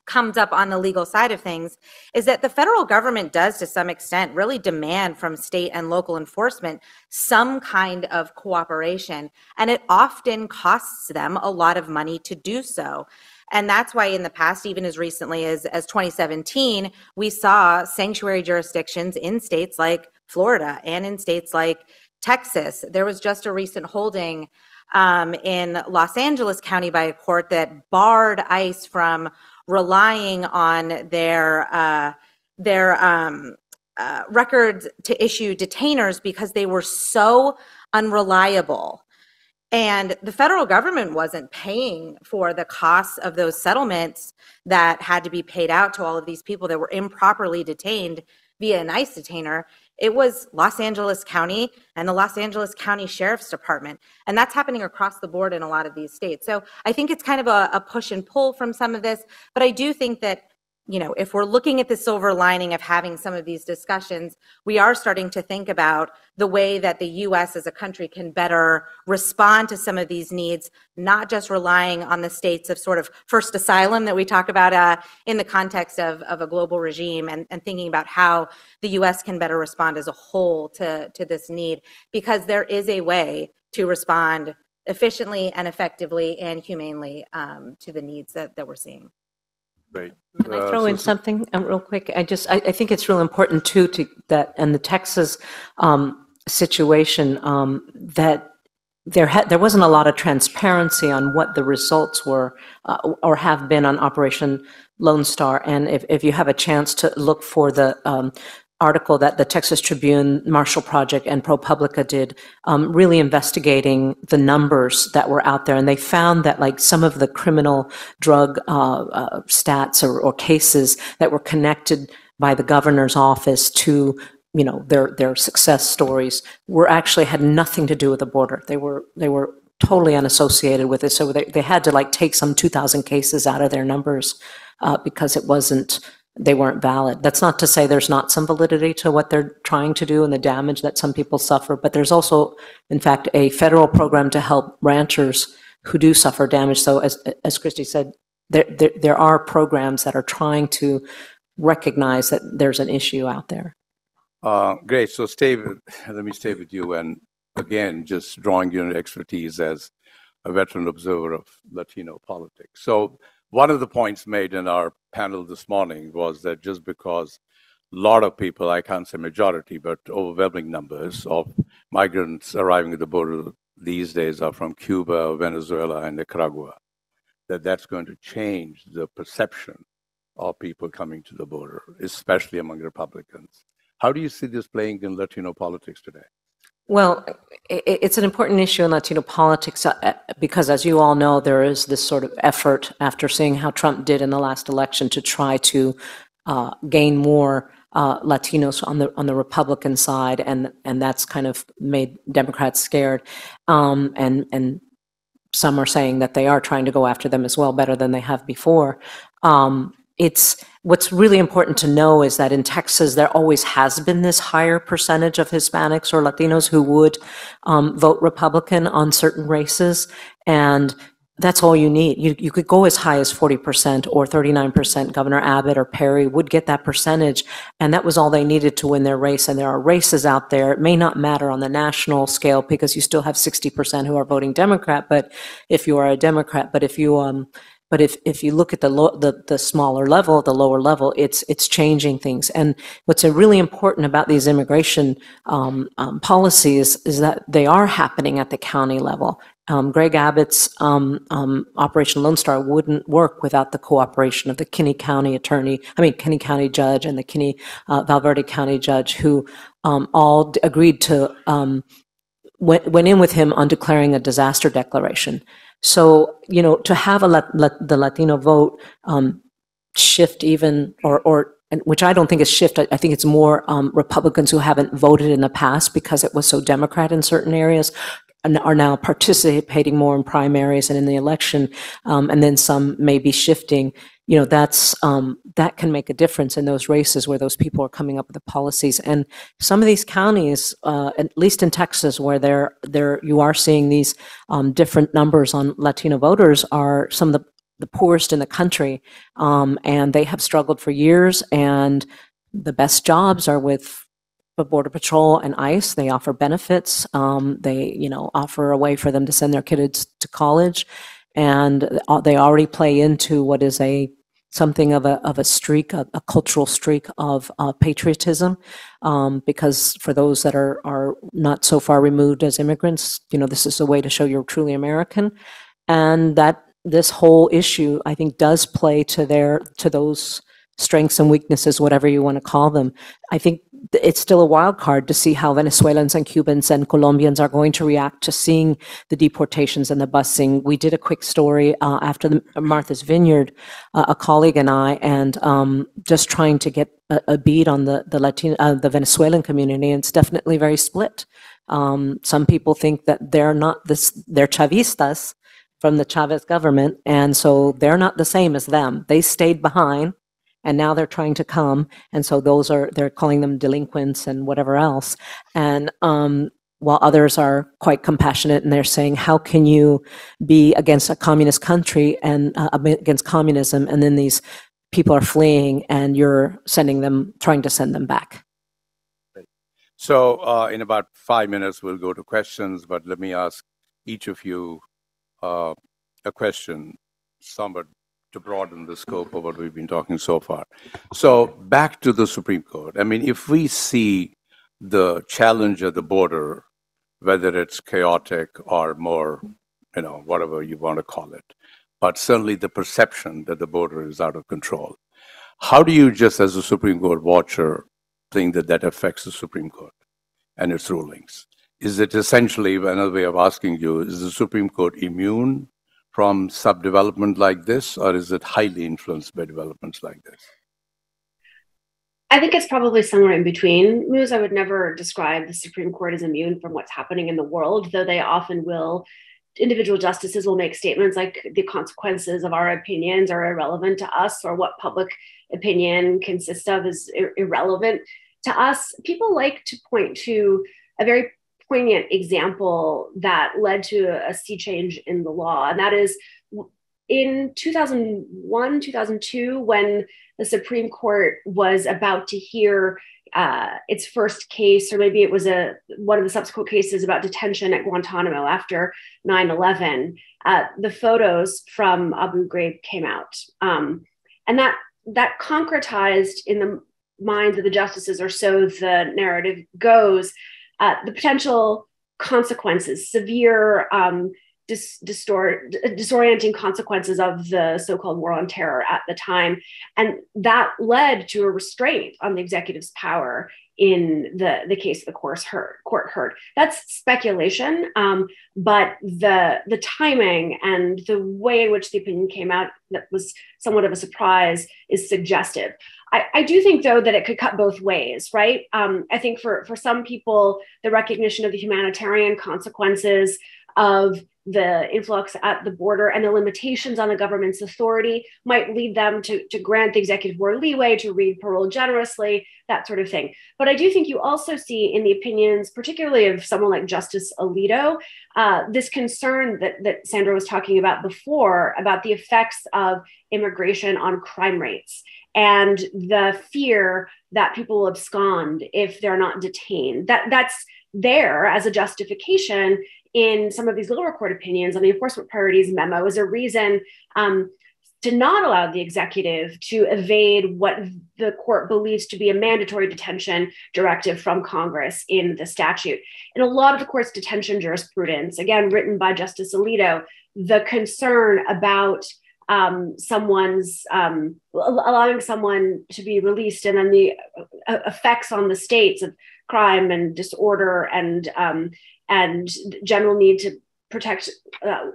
comes up on the legal side of things is that the federal government does, to some extent, really demand from state and local enforcement some kind of cooperation, and it often costs them a lot of money to do so. And that's why in the past, even as recently as 2017, we saw sanctuary jurisdictions in states like Florida and in states like Texas. There was just a recent holding in Los Angeles County by a court that barred ICE from relying on their records to issue detainers because they were so unreliable. And the federal government wasn't paying for the costs of those settlements that had to be paid out to all of these people that were improperly detained via an ICE detainer. It was Los Angeles County and the Los Angeles County Sheriff's Department. And that's happening across the board in a lot of these states. So I think it's kind of a push and pull from some of this. But I do think that, you know, if we're looking at the silver lining of having some of these discussions, we are starting to think about the way that the U.S. as a country can better respond to some of these needs, not just relying on the states of sort of first asylum that we talk about in the context of a global regime, and thinking about how the U.S. can better respond as a whole to this need, because there is a way to respond efficiently and effectively and humanely to the needs that we're seeing. Right. Can I throw in something real quick? I think it's real important too, and the Texas situation that there wasn't a lot of transparency on what the results were or have been on Operation Lone Star. And if you have a chance to look for the article that the Texas Tribune, Marshall Project, and ProPublica did, really investigating the numbers that were out there, and they found that like some of the criminal drug stats or cases that were connected by the governor's office to their success stories were actually had nothing to do with the border. They were totally unassociated with it. So they had to like take some 2,000 cases out of their numbers because they weren't valid. That's not to say there's not some validity to what they're trying to do and the damage that some people suffer, but there's also, in fact, a federal program to help ranchers who do suffer damage. So as Kristie said, there are programs that are trying to recognize that there's an issue out there. Great. So let me stay with you, and again, just drawing your expertise as a veteran observer of Latino politics. So one of the points made in our panel this morning was that just because a lot of people, I can't say majority, but overwhelming numbers of migrants arriving at the border these days are from Cuba, Venezuela, and Nicaragua, that's going to change the perception of people coming to the border, especially among Republicans. How do you see this playing in Latino politics today? Well, it's an important issue in Latino politics because, as you all know, there is this sort of effort after seeing how Trump did in the last election to try to gain more Latinos on the Republican side, and that's kind of made Democrats scared, and some are saying that they are trying to go after them as well, better than they have before. What's really important to know is that in Texas, there always has been this higher percentage of Hispanics or Latinos who would vote Republican on certain races, and that's all you need. You could go as high as 40% or 39%. Governor Abbott or Perry would get that percentage, and that was all they needed to win their race, and there are races out there. It may not matter on the national scale because you still have 60% who are voting Democrat, But if you look at the smaller level, the lower level, it's changing things. And what's really important about these immigration policies is that they are happening at the county level. Greg Abbott's Operation Lone Star wouldn't work without the cooperation of the Kinney County judge and the Valverde County judge, who all agreed to went in with him on declaring a disaster declaration. So, to have the Latino vote shift even, which I don't think is shift, I think it's more Republicans who haven't voted in the past because it was so Democrat in certain areas and are now participating more in primaries and in the election, and then some may be shifting. That can make a difference in those races where those people are coming up with the policies. And some of these counties, at least in Texas, where you are seeing these different numbers on Latino voters, are some of the poorest in the country, and they have struggled for years. And the best jobs are with the Border Patrol and ICE. They offer benefits. They offer a way for them to send their kids to college. And they already play into what is something of a streak, a cultural streak of patriotism, because for those that are not so far removed as immigrants, this is a way to show you're truly American, and that this whole issue, I think, does play to those strengths and weaknesses, whatever you want to call them. I think it's still a wild card to see how Venezuelans and Cubans and Colombians are going to react to seeing the deportations and the busing. We did a quick story after Martha's Vineyard, a colleague and I, and just trying to get a bead on the Venezuelan community, and it's definitely very split. Some people think that they're Chavistas from the Chavez government, and so they're not the same as them. They stayed behind, and now they're trying to come, and so they're calling them delinquents and whatever else. And while others are quite compassionate, and they're saying, how can you be against a communist country and against communism, and then these people are fleeing, and you're trying to send them back. So in about 5 minutes, we'll go to questions, but let me ask each of you a question, somewhat to broaden the scope of what we've been talking so far. So back to the Supreme Court. I mean, if we see the challenge of the border, whether it's chaotic or more, you know, whatever you want to call it, but certainly the perception that the border is out of control. How do you, just as a Supreme Court watcher, think that that affects the Supreme Court and its rulings? Is it essentially, another way of asking you, is the Supreme Court immune from subdevelopment like this, or is it highly influenced by developments like this? I think it's probably somewhere in between. Muz, I would never describe the Supreme Court as immune from what's happening in the world, though they often will. Individual justices will make statements like the consequences of our opinions are irrelevant to us, or what public opinion consists of is irrelevant to us. People like to point to a very poignant example that led to a sea change in the law, and that is in 2001, 2002, when the Supreme Court was about to hear its first case, or maybe it was one of the subsequent cases about detention at Guantanamo after 9/11, the photos from Abu Ghraib came out. And that concretized in the minds of the justices, or so the narrative goes, the potential consequences, severe disorienting consequences of the so-called war on terror at the time. And that led to a restraint on the executive's power in the case the court heard. That's speculation, but the timing and the way in which the opinion came out that was somewhat of a surprise is suggestive. I do think, though, that it could cut both ways, right? I think for some people, the recognition of the humanitarian consequences of the influx at the border and the limitations on the government's authority might lead them to grant the executive more leeway, to read parole generously, that sort of thing. But I do think you also see in the opinions, particularly of someone like Justice Alito, this concern that Sandra was talking about before, about the effects of immigration on crime rates and the fear that people will abscond if they're not detained. That's there as a justification in some of these lower court opinions on the enforcement priorities memo as a reason to not allow the executive to evade what the court believes to be a mandatory detention directive from Congress in the statute. In a lot of the court's detention jurisprudence, again, written by Justice Alito, the concern about allowing someone to be released and then the effects on the states of crime and disorder and general need to protect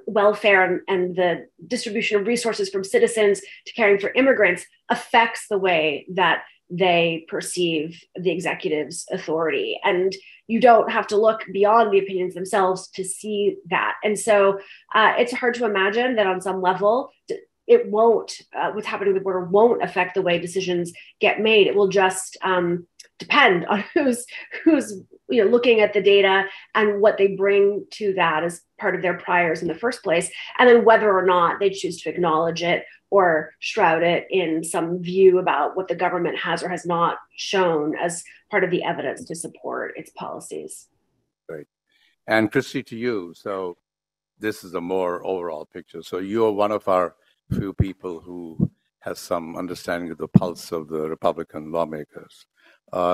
welfare and the distribution of resources from citizens to caring for immigrants affects the way that they perceive the executive's authority. And you don't have to look beyond the opinions themselves to see that. And so it's hard to imagine that on some level, it won't, what's happening at the border won't affect the way decisions get made. It will just depend on who's you know, looking at the data and what they bring to that as part of their priors in the first place, and then whether or not they choose to acknowledge it or shroud it in some view about what the government has or has not shown as part of the evidence to support its policies. Great. And Kristie, to you, so this is a more overall picture. So you are one of our few people who has some understanding of the pulse of the Republican lawmakers.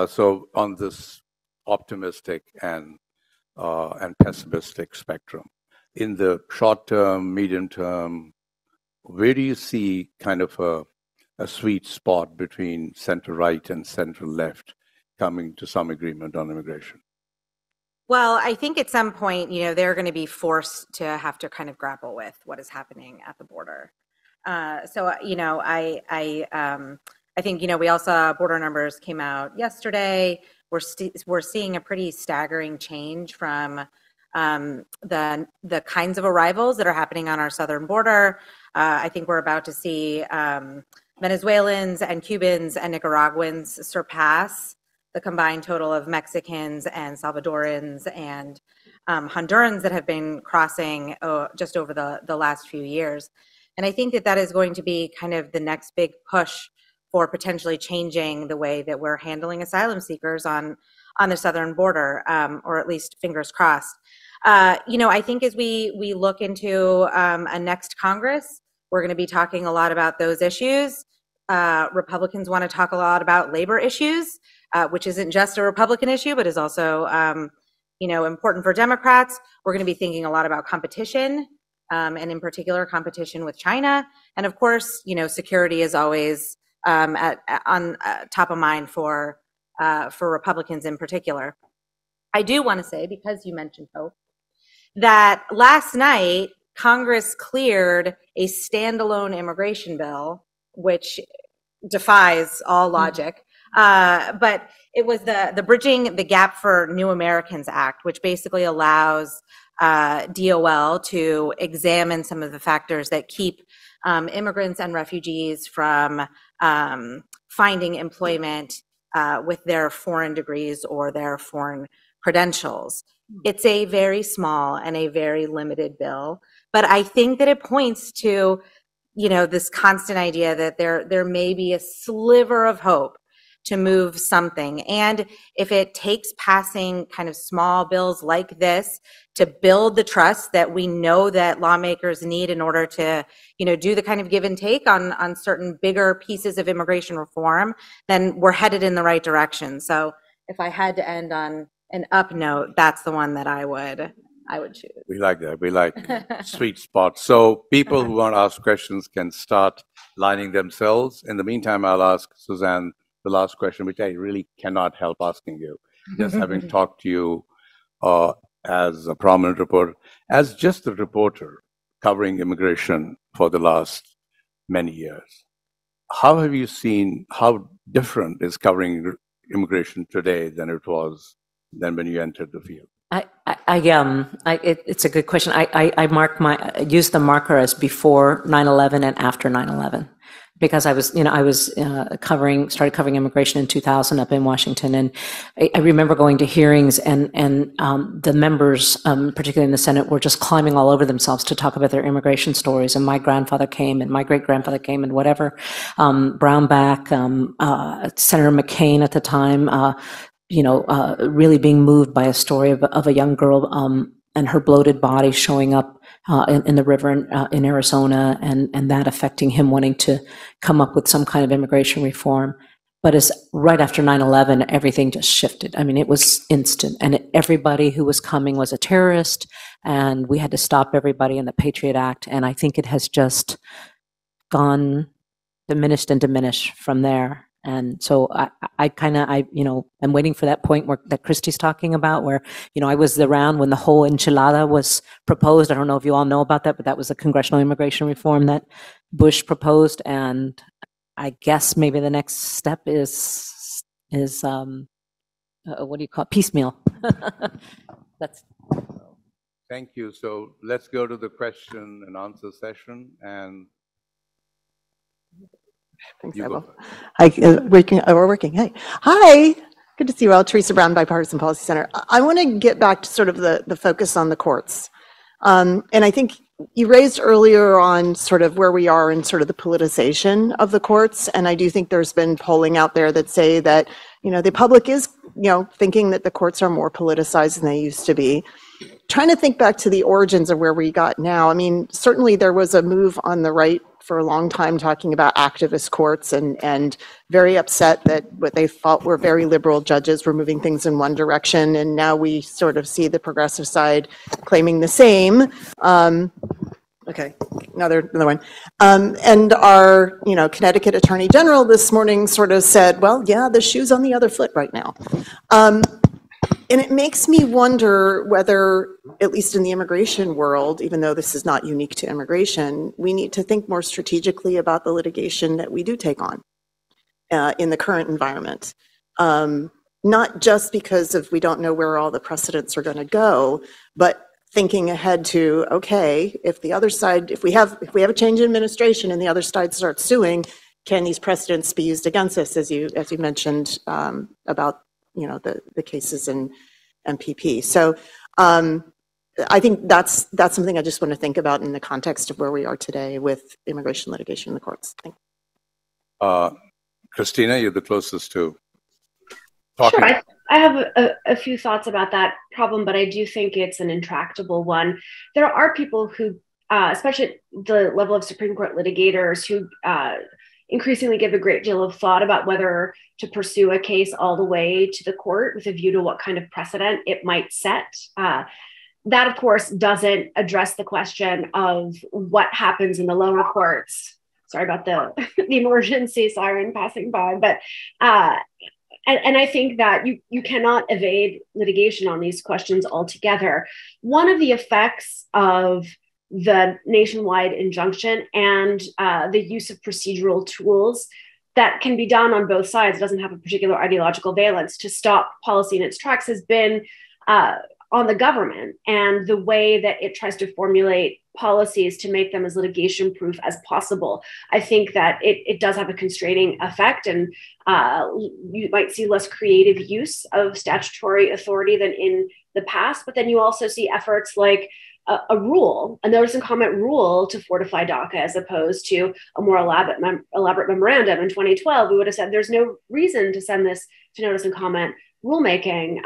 So on this optimistic and pessimistic spectrum, in the short term, medium term, where do you see kind of a sweet spot between center right and center left coming to some agreement on immigration? Well, I think at some point, you know, they're going to be forced to have to kind of grapple with what is happening at the border. So, you know, I think, you know, we all saw border numbers came out yesterday. We're seeing a pretty staggering change from the kinds of arrivals that are happening on our southern border. I think we're about to see Venezuelans and Cubans and Nicaraguans surpass the combined total of Mexicans and Salvadorans and Hondurans that have been crossing just over the last few years. And I think that is going to be kind of the next big push for potentially changing the way that we're handling asylum seekers on the southern border, or at least fingers crossed. You know, I think as we look into a next Congress, we're going to be talking a lot about those issues. Republicans want to talk a lot about labor issues. which isn't just a Republican issue, but is also important for Democrats. We're going to be thinking a lot about competition, and in particular competition with China. And of course, security is always top of mind for Republicans in particular. I do want to say, because you mentioned hope, that last night Congress cleared a standalone immigration bill, which defies all logic. But it was the Bridging the Gap for New Americans Act, which basically allows DOL to examine some of the factors that keep immigrants and refugees from finding employment with their foreign degrees or their foreign credentials. It's a very small and a very limited bill, but I think that it points to, this constant idea that there may be a sliver of hope to move something. And if it takes passing kind of small bills like this to build the trust that we know that lawmakers need in order to, do the kind of give and take on certain bigger pieces of immigration reform, then we're headed in the right direction. So if I had to end on an up note, that's the one that I would choose. We like that. We like sweet spots. So people who want to ask questions can start lining themselves. In the meantime, I'll ask Suzanne the last question, which I really cannot help asking you, just having talked to you as a prominent reporter, as just a reporter covering immigration for the last many years. How have you seen how different is covering immigration today than it was than when you entered the field? It's a good question. I used the marker as before 9/11 and after 9/11. Because I started covering immigration in 2000 up in Washington, and I remember going to hearings, and the members, particularly in the Senate, were just climbing all over themselves to talk about their immigration stories. And my grandfather came, and my great grandfather came, and whatever. Brownback, Senator McCain at the time, really being moved by a story of a young girl and her bloated body showing up in the river in Arizona, and that affecting him wanting to come up with some kind of immigration reform. But as right after 9/11, everything just shifted. I mean, it was instant, and everybody who was coming was a terrorist, and we had to stop everybody in the Patriot Act. And I think it has just gone diminished and diminished from there. And so I'm waiting for that point that Kristie's talking about, where, I was around when the whole enchilada was proposed. I don't know if you all know about that, but that was the congressional immigration reform that Bush proposed. And I guess maybe the next step is what do you call it? Piecemeal. That's. Thank you. So let's go to the question and answer session. And. Thanks, Hey. Hi, good to see you all. Teresa Brown, Bipartisan Policy Center. I want to get back to sort of the focus on the courts. And I think you raised earlier on sort of where we are in sort of the politicization of the courts. And I do think there's been polling out there that say that, the public is, thinking that the courts are more politicized than they used to be. Trying to think back to the origins of where we got now. I mean, certainly there was a move on the right for a long time talking about activist courts and very upset that what they thought were very liberal judges were moving things in one direction. And now we sort of see the progressive side claiming the same. Okay, another one. And our, Connecticut Attorney General this morning sort of said, well, yeah, the shoe's on the other foot right now. And it makes me wonder whether, at least in the immigration world, even though this is not unique to immigration, we need to think more strategically about the litigation that we do take on in the current environment. Not just because we don't know where all the precedents are going to go, but thinking ahead to, okay, if the other side, if we have a change in administration and the other side starts suing, can these precedents be used against us, as you mentioned about the cases in MPP. So I think that's something I just want to think about in the context of where we are today with immigration litigation in the courts. Thank you. Cristina, you're the closest to talking. Sure, I have a few thoughts about that problem, but I do think it's an intractable one. There are people who, especially at the level of Supreme Court litigators, who increasingly give a great deal of thought about whether to pursue a case all the way to the court with a view to what kind of precedent it might set. That, of course, doesn't address the question of what happens in the lower courts. Sorry about the emergency siren passing by, but and I think that you cannot evade litigation on these questions altogether. One of the effects of the nationwide injunction and the use of procedural tools that can be done on both sides, doesn't have a particular ideological valence, to stop policy in its tracks has been on the government and the way that it tries to formulate policies to make them as litigation proof as possible. I think that it does have a constraining effect, and you might see less creative use of statutory authority than in the past, but then you also see efforts like a rule, a notice and comment rule to fortify DACA, as opposed to a more elaborate memorandum. In 2012, we would have said there's no reason to send this to notice and comment rulemaking,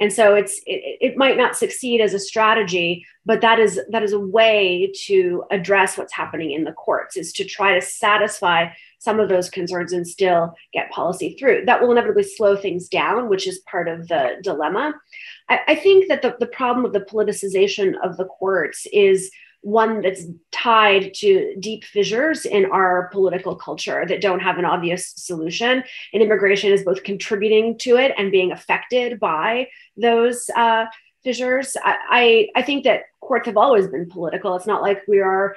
and so it might not succeed as a strategy, but that is a way to address what's happening in the courts, is to try to satisfy some of those concerns and still get policy through. That will inevitably slow things down, which is part of the dilemma. I think that the problem of the politicization of the courts is one that's tied to deep fissures in our political culture that don't have an obvious solution. And immigration is both contributing to it and being affected by those fissures. I think that courts have always been political. It's not like we are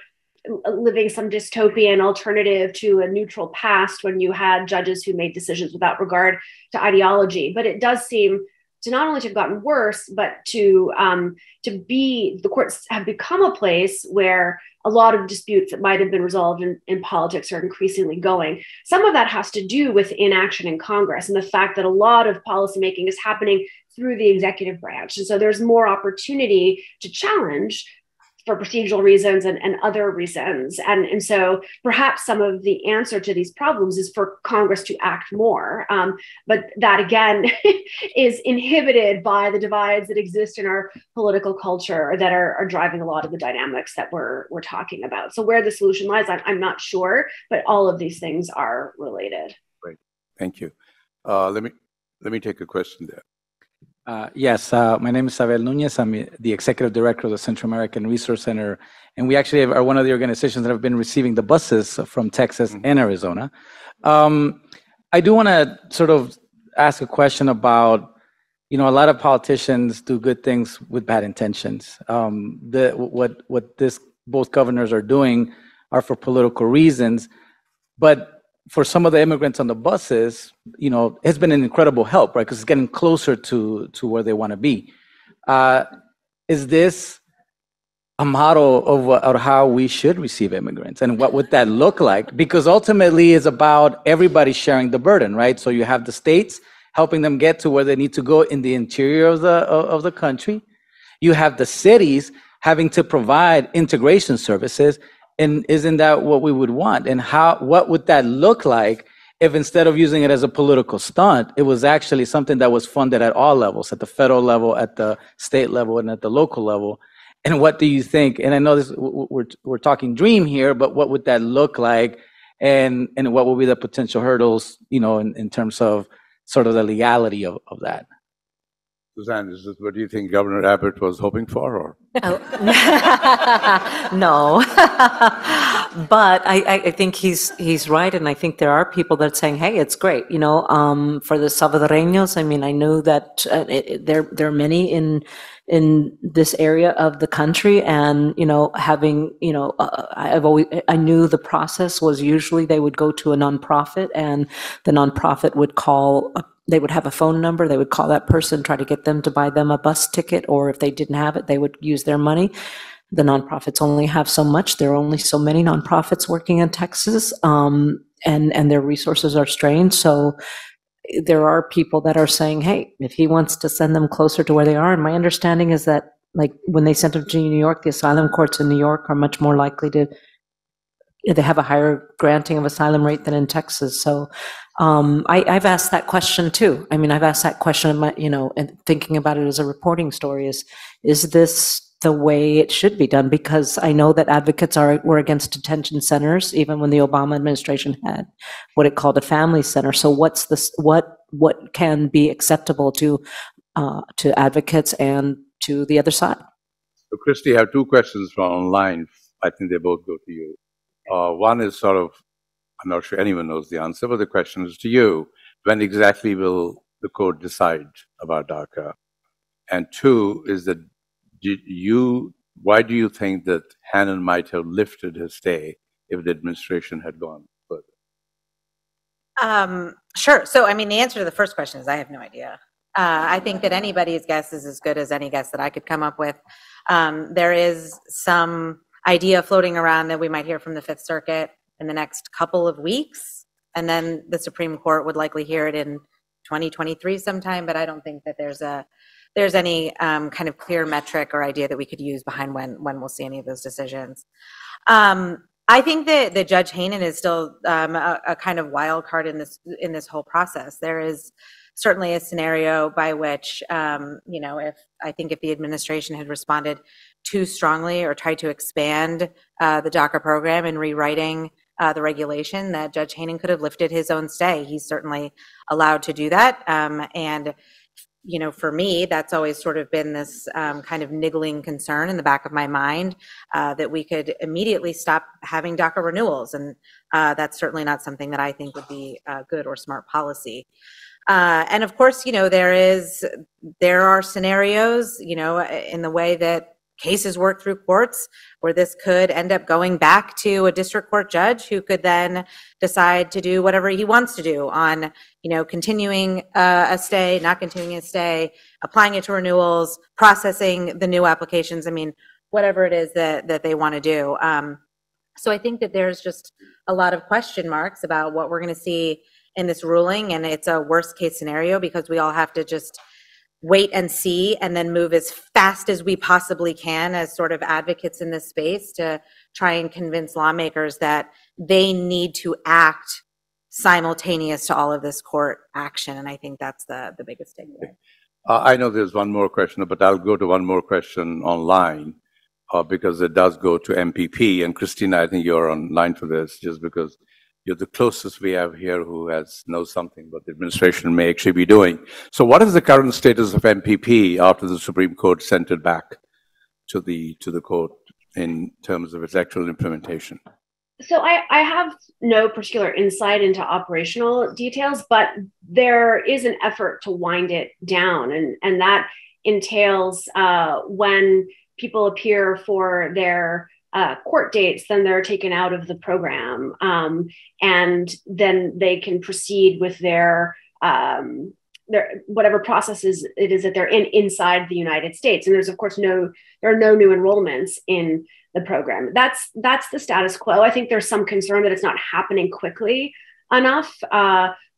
living some dystopian alternative to a neutral past when you had judges who made decisions without regard to ideology. But it does seem to not only to have gotten worse, but the courts have become a place where a lot of disputes that might have been resolved in politics are increasingly going. Some of that has to do with inaction in Congress and the fact that a lot of policymaking is happening through the executive branch. And so there's more opportunity to challenge for procedural reasons and other reasons. And so perhaps some of the answer to these problems is for Congress to act more. But that, again, is inhibited by the divides that exist in our political culture that are driving a lot of the dynamics that we're talking about. So where the solution lies, I'm not sure, but all of these things are related. Great, thank you. Let me take a question there. Yes, my name is Abel Nunez. I'm the Executive Director of the Central American Resource Center, and we actually are one of the organizations that have been receiving the buses from Texas and Arizona. I do want to sort of ask a question about, a lot of politicians do good things with bad intentions. Both governors are doing are for political reasons, but for some of the immigrants on the buses, it's been an incredible help, right? Because it's getting closer to where they want to be. Is this a model of how we should receive immigrants? And what would that look like? Because ultimately it's about everybody sharing the burden, right? So you have the states helping them get to where they need to go in the interior of the country. You have the cities having to provide integration services. And isn't that what we would want? And what would that look like if, instead of using it as a political stunt, it was actually something that was funded at all levels, at the federal level, at the state level, and at the local level? And what do you think? And I know we're talking dream here, but what would that look like? And what would be the potential hurdles, in terms of sort of the legality of that? Suzanne, is this what you think Governor Abbott was hoping for, or? No, but I think he's right, and I think there are people that are saying, "Hey, it's great," for the Salvadoreños. I mean, I know that there are many in this area of the country, and I knew the process was usually they would go to a nonprofit, and the nonprofit would they would have a phone number, they would call that person, try to get them to buy them a bus ticket, or if they didn't have it, they would use their money. The nonprofits only have so much. There are only so many nonprofits working in Texas, and their resources are strained. So there are people that are saying, hey, if he wants to send them closer to where they are, and my understanding is that, like, when they sent them to New York, the asylum courts in New York are much more likely to, they have a higher granting of asylum rate than in Texas. So I've asked that question too. I mean, I've asked that question, and thinking about it as a reporting story is this the way it should be done, because I know that advocates were against detention centers, even when the Obama administration had what it called a family center. So what's this, what can be acceptable to advocates and to the other side? So Kristie, I have two questions from online. I think they both go to you. One is sort of, I'm not sure anyone knows the answer, but the question is to you. When exactly will the court decide about DACA? And two is that why do you think that Hanen might have lifted his stay if the administration had gone further? Sure. So, I mean, the answer to the first question is I have no idea. I think that anybody's guess is as good as any guess that I could come up with. There is some idea floating around that we might hear from the Fifth Circuit in the next couple of weeks, and then the Supreme Court would likely hear it in 2023 sometime, but I don't think that there's any kind of clear metric or idea that we could use behind when we'll see any of those decisions. I think that Judge Hanen is still a kind of wild card in this whole process. There is certainly a scenario by which, you know, if the administration had responded too strongly or tried to expand the DACA program and rewriting the regulation, that Judge Hanen could have lifted his own stay. He's certainly allowed to do that. And, you know, for me, that's always sort of been this kind of niggling concern in the back of my mind, that we could immediately stop having DACA renewals. And that's certainly not something that I think would be good or smart policy. And of course, you know, there are scenarios, you know, in the way that cases work through courts, where this could end up going back to a district court judge who could then decide to do whatever he wants to do on, you know, continuing a stay, not continuing a stay, applying it to renewals, processing the new applications. I mean, whatever it is that they want to do. So I think that there's just a lot of question marks about what we're going to see in this ruling, and it's a worst case scenario because we all have to just wait and see and then move as fast as we possibly can as sort of advocates in this space to try and convince lawmakers that they need to act simultaneous to all of this court action. And I think that's the biggest takeaway. I know there's one more question, but I'll go to one more question online because it does go to MPP. And Cristina, I think you're online for this just because you're the closest we have here who knows something what the administration may actually be doing. So what is the current status of MPP after the Supreme Court sent it back to the court in terms of its actual implementation? So I have no particular insight into operational details, but there is an effort to wind it down. And that entails when people appear for their court dates, then they're taken out of the program, and then they can proceed with their whatever processes it is that they're in inside the United States. And there's of course there are no new enrollments in the program. That's the status quo. I think there's some concern that it's not happening quickly enough,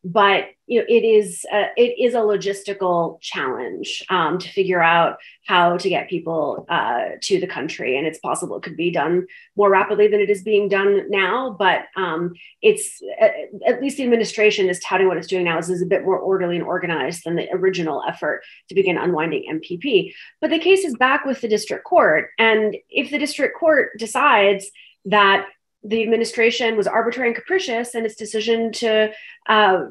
but you know it is a logistical challenge to figure out how to get people to the country, and it's possible it could be done more rapidly than it is being done now. But it's at least the administration is touting what it's doing now is a bit more orderly and organized than the original effort to begin unwinding MPP. But the case is back with the district court, and if the district court decides that the administration was arbitrary and capricious in its decision to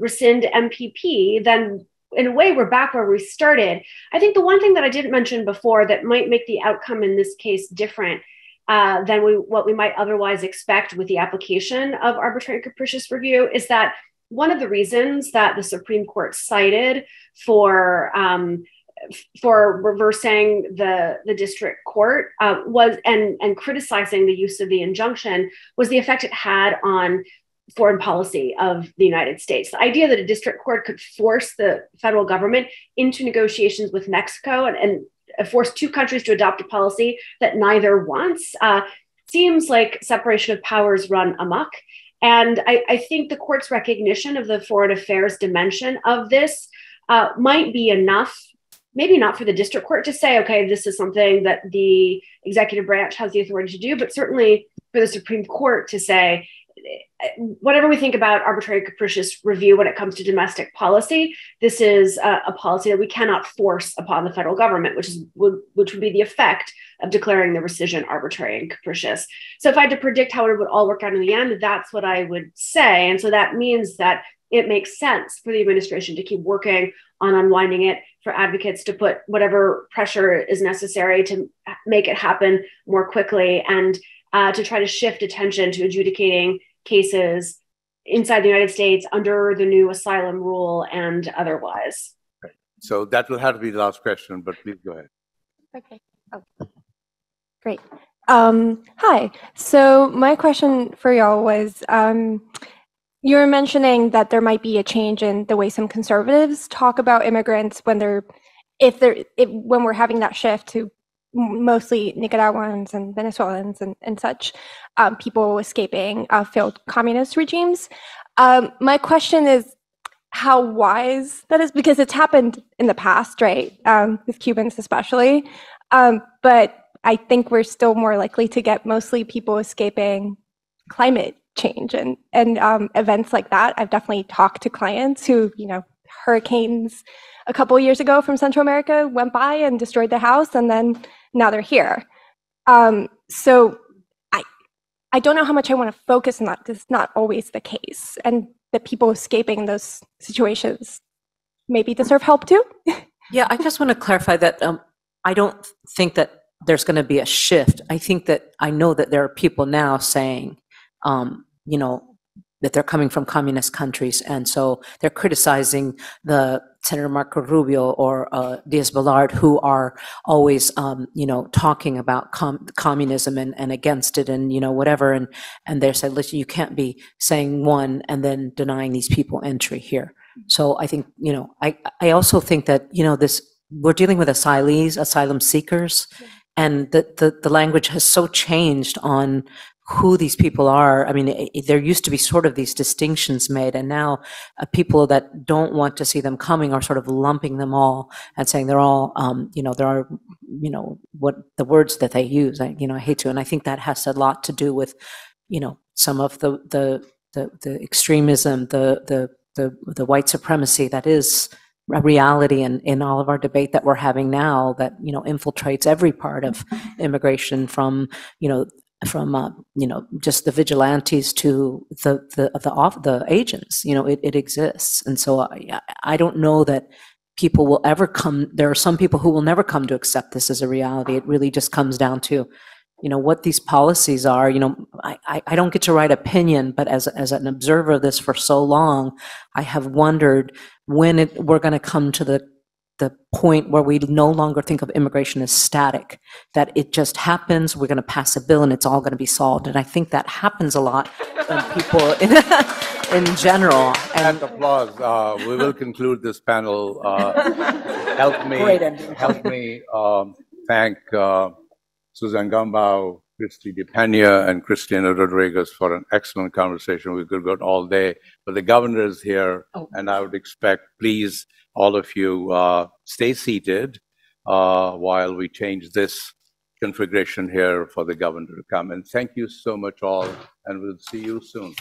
rescind MPP, then in a way we're back where we started. I think the one thing that I didn't mention before that might make the outcome in this case different than what we might otherwise expect with the application of arbitrary and capricious review is that one of the reasons that the Supreme Court cited for reversing the district court was and criticizing the use of the injunction was the effect it had on foreign policy of the United States. The idea that a district court could force the federal government into negotiations with Mexico and force two countries to adopt a policy that neither wants seems like separation of powers run amok. And I think the court's recognition of the foreign affairs dimension of this might be enough, maybe not for the district court to say, okay, this is something that the executive branch has the authority to do, but certainly for the Supreme Court to say, whatever we think about arbitrary capricious review when it comes to domestic policy, this is a policy that we cannot force upon the federal government, which would be the effect of declaring the rescission arbitrary and capricious. So if I had to predict how it would all work out in the end, that's what I would say. And so that means that it makes sense for the administration to keep working on unwinding it, for advocates to put whatever pressure is necessary to make it happen more quickly, and to try to shift attention to adjudicating cases inside the United States under the new asylum rule and otherwise. Right. So that will have to be the last question, but please go ahead. Okay. Oh. Great. Hi. So my question for y'all was, you were mentioning that there might be a change in the way some conservatives talk about immigrants when when we're having that shift to mostly Nicaraguans and Venezuelans and such, people escaping failed communist regimes. My question is how wise that is, because it's happened in the past, right? With Cubans especially. But I think we're still more likely to get mostly people escaping climate change and events like that. I've definitely talked to clients who, hurricanes a couple of years ago from Central America went by and destroyed their house, and then now they're here. So I don't know how much I want to focus on that, because it's not always the case, and the people escaping those situations maybe deserve help too. Yeah, I just want to clarify that I don't think that there's going to be a shift. I know that there are people now saying, that they're coming from communist countries, and so they're criticizing the Senator Marco Rubio or Diaz-Balart, who are always, talking about communism and against it and, whatever. And they said, listen, you can't be saying one and then denying these people entry here. So I think, I also think that, we're dealing with asylees, asylum seekers, and the language has so changed on who these people are. I mean, there used to be sort of these distinctions made, and now people that don't want to see them coming are sort of lumping them all and saying they're all, what the words that they use, I hate to, and I think that has a lot to do with, some of the extremism, the white supremacy that is a reality in all of our debate that we're having now, that, infiltrates every part of immigration from just the vigilantes to the agents. It exists, and so I don't know that people will ever come. There are some people who will never come to accept this as a reality. It really just comes down to, what these policies are. I don't get to write opinion, but as an observer of this for so long, I have wondered when we're going to come to the point where we no longer think of immigration as static, that it just happens, we're going to pass a bill and it's all going to be solved. And I think that happens a lot in people in general. And applause. We will conclude this panel. Help me thank Suzanne Gamboa, Kristie De Peña, and Cristina Rodríguez for an excellent conversation. We could go all day, but the governor is here, and I would expect, please, all of you, stay seated while we change this configuration here for the governor to come. And thank you so much all, and we'll see you soon.